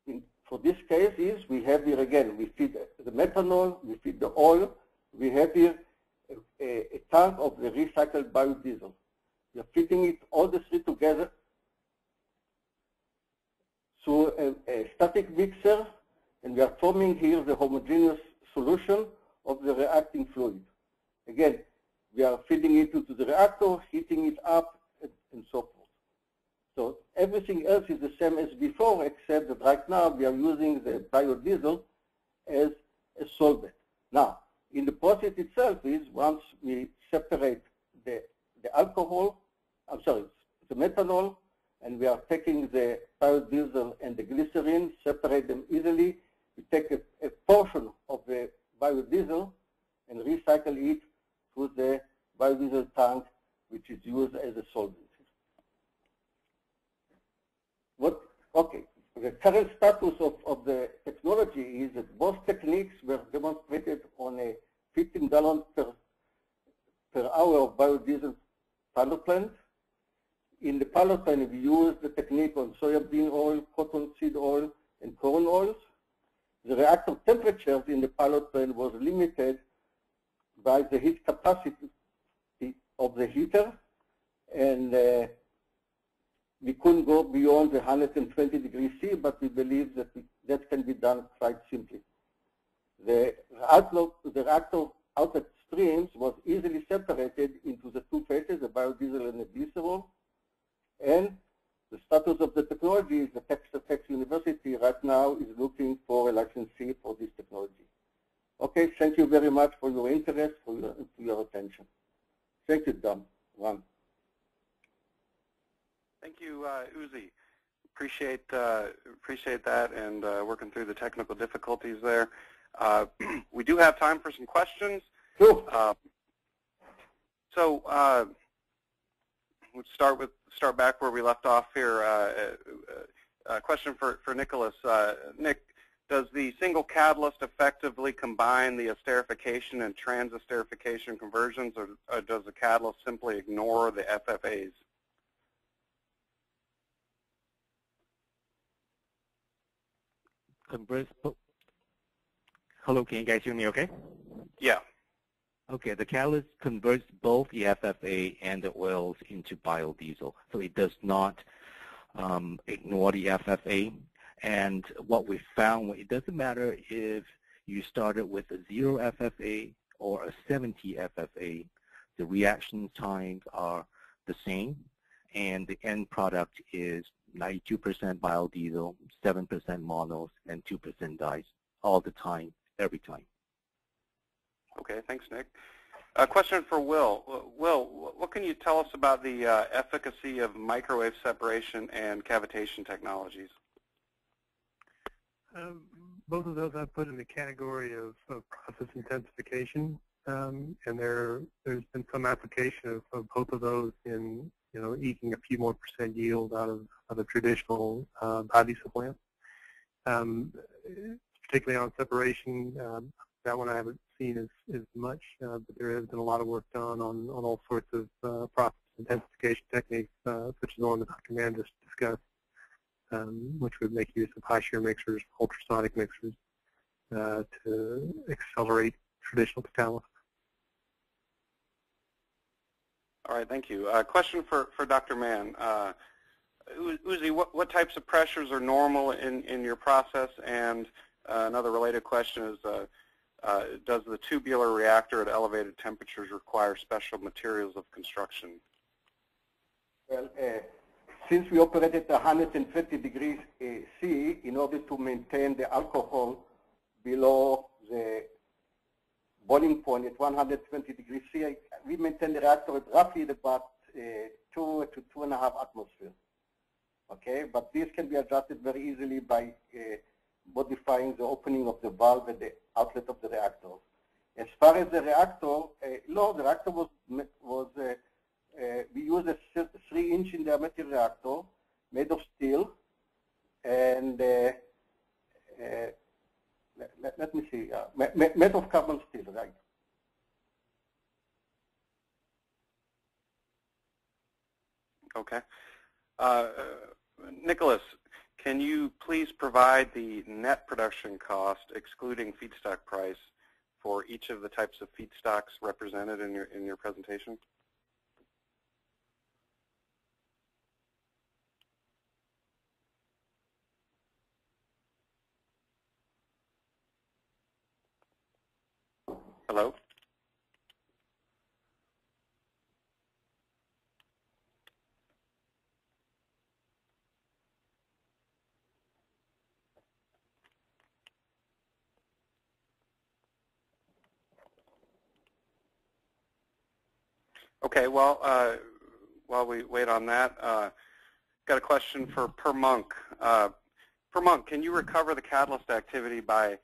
in for this case is we have here again, we feed the methanol, we feed the oil, we have here a, a, a tank of the recycled biodiesel. We are feeding it all the three together through so a, a static mixer, and we are forming here the homogeneous solution of the reacting fluid. Again, we are feeding it into the reactor, heating it up, and, and so forth. So everything else is the same as before, except that right now we are using the biodiesel as a solvent. Now, in the process itself is once we separate the, the alcohol, I'm sorry, the methanol, and we are taking the biodiesel and the glycerin, separate them easily. We take a, a portion of the biodiesel and recycle it to the biodiesel tank, which is used as a solvent. What, okay, the current status of, of the technology is that both techniques were demonstrated on a fifteen gallon per, per hour of biodiesel pilot plant. In the pilot plant, we used the technique on soybean oil, cotton seed oil, and corn oils. The reactor temperatures in the pilot plant was limited by the heat capacity of the heater, and uh, we couldn't go beyond the one hundred twenty degrees C, but we believe that we, that can be done quite simply. The, outlook, the reactor outlet streams was easily separated into the two phases, the biodiesel and the glycerol. And the status of the technology is that Texas Tech University right now is looking for a licensee for this technology. Okay, thank you very much for your interest, for your, for your attention. Thank you, Don. Ron. Uzi. Appreciate uh, appreciate that and uh, working through the technical difficulties there. Uh, we do have time for some questions. Cool. Uh, so uh, we'll start with start back where we left off here. Uh, uh, uh, question for for Nicholas. Uh, Nick, does the single catalyst effectively combine the esterification and transesterification conversions, or, or does the catalyst simply ignore the F F As? Hello, can you guys hear me okay? Yeah. Okay, the catalyst converts both the F F A and the oils into biodiesel, so it does not um, ignore the F F A. And what we found, it doesn't matter if you started with a zero F F A or a seventy F F A, the reaction times are the same, and the end product is ninety-two percent biodiesel, seven percent monos, and two percent dyes all the time, every time. Okay, thanks, Nick. A question for Will. Will, what can you tell us about the uh, efficacy of microwave separation and cavitation technologies? Um, both of those I've put in the category of, of process intensification, um, and there, there's been some application of, of both of those in, you know, eking a few more percent yield out of, of a traditional uh, biodiesel plant. Um, particularly on separation, um, that one I haven't seen as, as much, uh, but there has been a lot of work done on, on all sorts of uh, process intensification techniques, uh, such as the one that Doctor Mann just discussed, Um, which would make use of high shear mixers, ultrasonic mixers, uh, to accelerate traditional catalysis. All right, thank you. Uh, question for, for Doctor Mann. Uh, Uzi, what, what types of pressures are normal in, in your process? And uh, another related question is, uh, uh, does the tubular reactor at elevated temperatures require special materials of construction? Well, uh, Since we operate at one hundred fifty degrees uh, C, in order to maintain the alcohol below the boiling point at one hundred twenty degrees C, we maintain the reactor at roughly about uh, two to two and a half atmospheres. Okay, but this can be adjusted very easily by uh, modifying the opening of the valve at the outlet of the reactor. As far as the reactor, uh, no, the reactor was was. Uh, Uh, we use a three inch in diameter reactor made of steel, and uh, uh, let, let me see, uh, made of carbon steel, right? Okay. Uh, Nicholas, can you please provide the net production cost, excluding feedstock price, for each of the types of feedstocks represented in your, in your presentation? Hello? Okay, well, uh, while we wait on that, uh, got a question for Per Monk. Uh, Per Monk, can you recover the catalyst activity by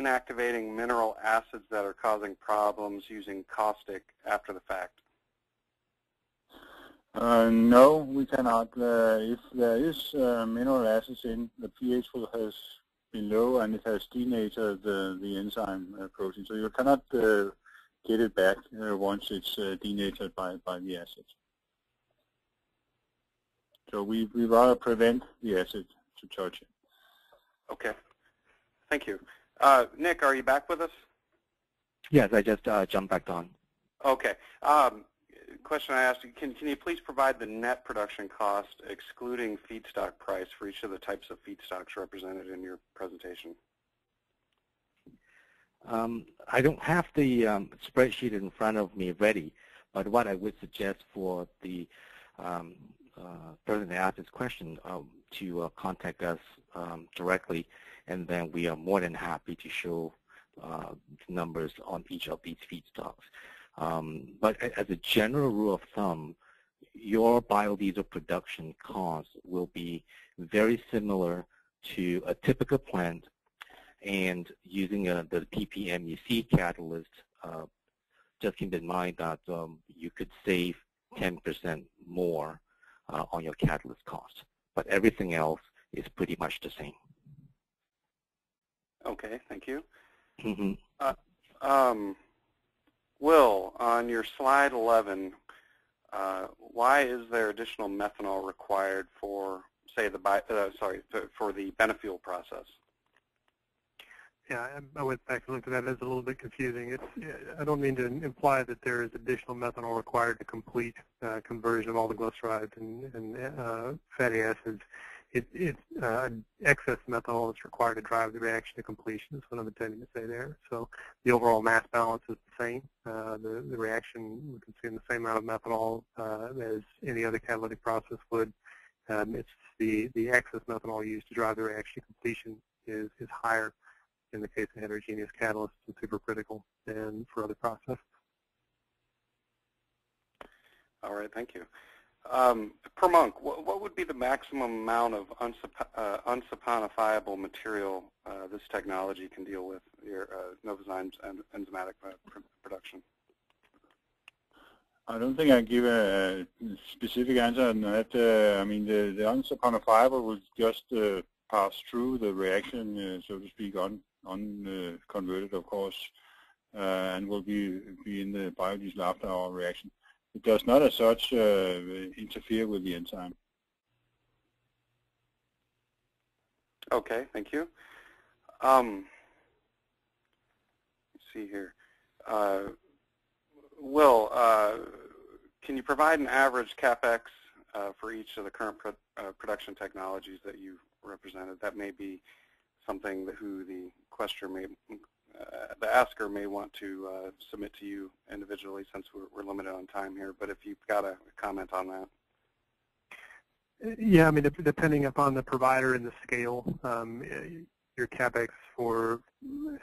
inactivating mineral acids that are causing problems using caustic after the fact? Uh, no, we cannot. Uh, if there is uh, mineral acids in, the pH will has been low and it has denatured the, the enzyme uh, protein. So you cannot uh, get it back uh, once it's uh, denatured by, by the acid. So we, we rather prevent the acid to touch it. Okay, thank you. Uh, Nick, are you back with us? Yes, I just uh, jumped back on. Okay. Um, question I asked you, can, can you please provide the net production cost, excluding feedstock price, for each of the types of feedstocks represented in your presentation? Um, I don't have the um, spreadsheet in front of me ready, but what I would suggest for the um, uh, person that asked this question um, to uh, contact us um, directly, and then we are more than happy to show uh, numbers on each of these feedstocks. Um, but as a general rule of thumb, your biodiesel production cost will be very similar to a typical plant, and using uh, the P P M E C catalyst, uh, just keep in mind that um, you could save ten percent more uh, on your catalyst cost, but everything else is pretty much the same. Okay, thank you. Mm-hmm. uh, um, Will, on your slide eleven, uh, why is there additional methanol required for, say, the bi uh, sorry for the Benefuel process? Yeah, I went back and looked at that. It's a little bit confusing. It's, I don't mean to imply that there is additional methanol required to complete uh, conversion of all the glycerides and, and uh, fatty acids. It's it, uh, excess methanol that's required to drive the reaction to completion is what I'm intending to say there. So the overall mass balance is the same. Uh, the, the reaction would consume the same amount of methanol uh, as any other catalytic process would. Um, it's the, the excess methanol used to drive the reaction to completion is, is higher in the case of heterogeneous catalysts and supercritical than for other processes. All right, thank you. Um, per monk, what, what would be the maximum amount of unsap uh, unsaponifiable material uh, this technology can deal with, your uh, Novozymes and enzymatic production? I don't think I give a specific answer on that. Uh, I mean, the, the unsaponifiable will just uh, pass through the reaction, uh, so to speak, on on uh, converted, of course, uh, and will be be in the biodiesel after our reaction. It does not, as such, uh, interfere with the enzyme. Okay, thank you. Um, let's see here. Uh, Will, uh, can you provide an average CapEx uh, for each of the current pro uh, production technologies that you represented? That may be something that who the questioner may, Uh, the asker may want to uh, submit to you individually, since we're, we're limited on time here, but if you've got a comment on that. Yeah, I mean, depending upon the provider and the scale, um, your CapEx for,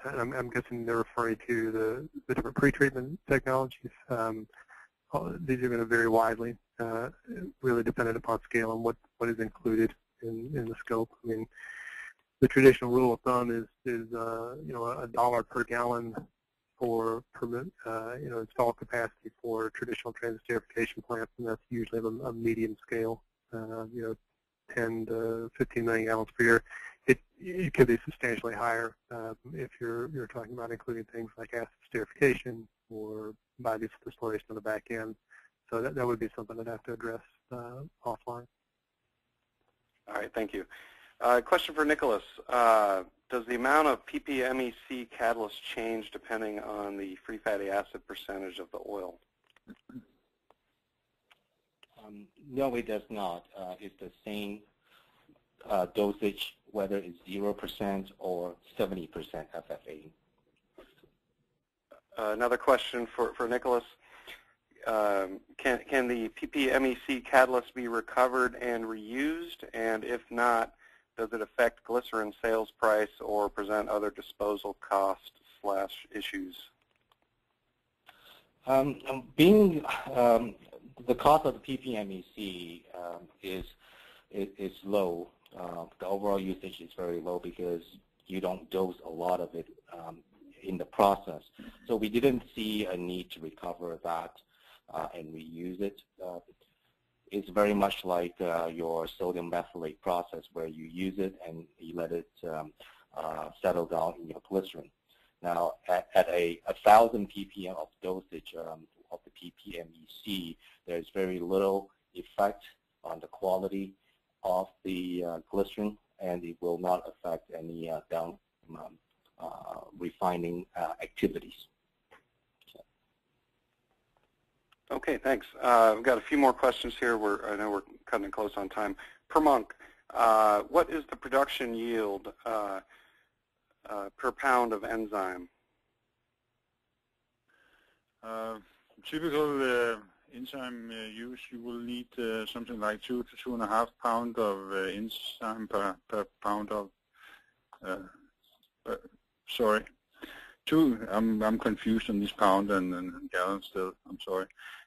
I'm, I'm guessing they're referring to the, the different pretreatment technologies. Um, these are going to vary widely, uh, really dependent upon scale and what, what is included in, in the scope. I mean, the traditional rule of thumb is, is uh, you know, a dollar per gallon for per, uh, you know, installed capacity for traditional transit aeration plants, and that's usually a, a medium scale, uh, you know, ten to fifteen million gallons per year. It it could be substantially higher uh, if you're you're talking about including things like acid esterification or biodiesel distillation on the back end. So that that would be something I'd have to address uh, offline. All right, thank you. Uh, question for Nicholas. Uh, does the amount of P P M E C catalyst change depending on the free fatty acid percentage of the oil? Um, no, it does not. Uh, it's the same uh, dosage, whether it's zero percent or seventy percent F F A. Uh, another question for, for Nicholas. Um, can, can the P P M E C catalyst be recovered and reused? And if not, does it affect glycerin sales price or present other disposal cost slash issues? Um, being um, the cost of the P P M E C um, is, is is low. Uh, the overall usage is very low because you don't dose a lot of it um, in the process. So we didn't see a need to recover that uh, and reuse it. Uh, It's very much like uh, your sodium methylate process, where you use it and you let it um, uh, settle down in your glycerin. Now, at, at a, a thousand ppm of dosage um, of the P P M E C, there's very little effect on the quality of the uh, glycerin, and it will not affect any uh, down um, uh, refining uh, activities. Okay, thanks. Uh, we've got a few more questions here. We're, I know we're cutting it close on time. Per monk, uh, what is the production yield uh, uh, per pound of enzyme? Uh, typical uh, enzyme uh, use, you will need uh, something like two to two and a half pound of uh, enzyme per, per pound of, uh, uh, sorry, Two, I'm I'm confused on these pounds and, and gallons still. I'm sorry.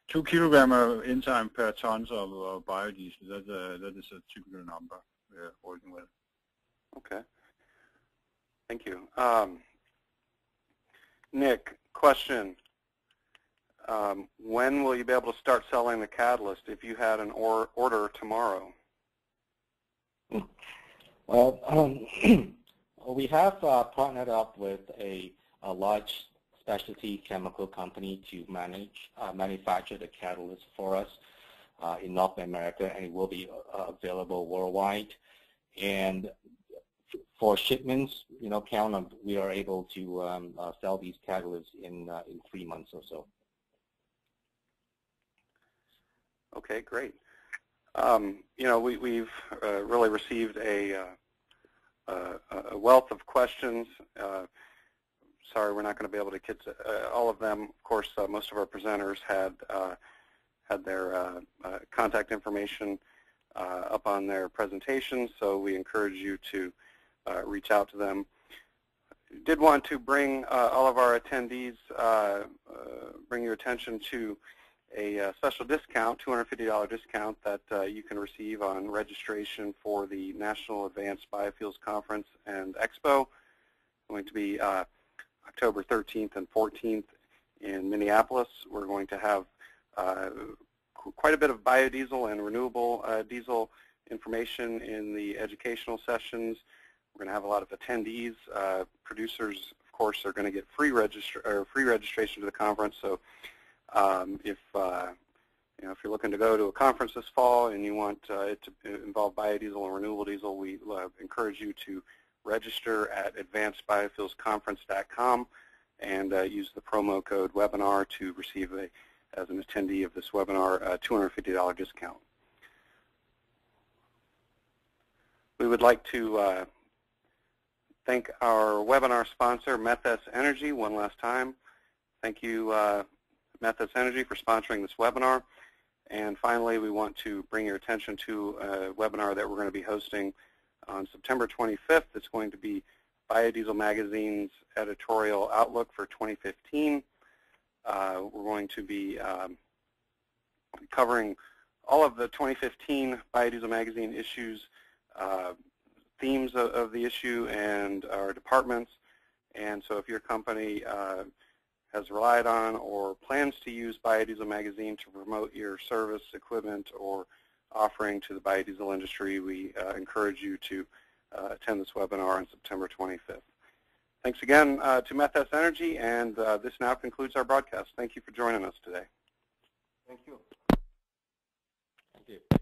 Two kilogram of enzyme per tons of uh, biodiesel. That's a, that is a typical number we're working with. Okay. Thank you, um, Nick. Question: um, when will you be able to start selling the catalyst if you had an or order tomorrow? Well, um, we have uh, partnered up with a, a large specialty chemical company to manage uh, manufacture the catalyst for us uh, in North America, and it will be uh, available worldwide. And for shipments, you know, count on we are able to um, uh, sell these catalysts in uh, in three months or so. Okay, great. Um, you know, we, we've uh, really received a, uh, uh, a wealth of questions. Uh, sorry, we're not going to be able to get to uh, all of them. Of course, uh, most of our presenters had uh, had their uh, uh, contact information uh, up on their presentations, so we encourage you to uh, reach out to them. Did want to bring uh, all of our attendees, uh, uh, bring your attention to a uh, special discount, two hundred fifty dollar discount that uh, you can receive on registration for the National Advanced Biofuels Conference and Expo. It's going to be uh, October thirteenth and fourteenth in Minneapolis. We're going to have uh, qu quite a bit of biodiesel and renewable uh, diesel information in the educational sessions. We're going to have a lot of attendees. Uh, producers, of course, are going to get free registra- or free registration to the conference. So, Um, if uh, you know, if you're looking to go to a conference this fall and you want uh, it to involve biodiesel and renewable diesel, we uh, encourage you to register at advanced biofuels conference dot com and uh, use the promo code webinar to receive a, as an attendee of this webinar, a two hundred fifty dollar discount. We would like to uh, thank our webinar sponsor, Methes Energy, one last time. Thank you. Uh, Methes Energy for sponsoring this webinar. And finally, we want to bring your attention to a webinar that we're going to be hosting on September twenty-fifth. It's going to be Biodiesel Magazine's editorial outlook for twenty fifteen. Uh, we're going to be um, covering all of the twenty fifteen Biodiesel Magazine issues, uh, themes of, of the issue, and our departments. And so if your company uh, has relied on or plans to use Biodiesel Magazine to promote your service, equipment, or offering to the biodiesel industry, we uh, encourage you to uh, attend this webinar on September twenty-fifth. Thanks again uh, to Methes Energy, and uh, this now concludes our broadcast. Thank you for joining us today. Thank you. Thank you.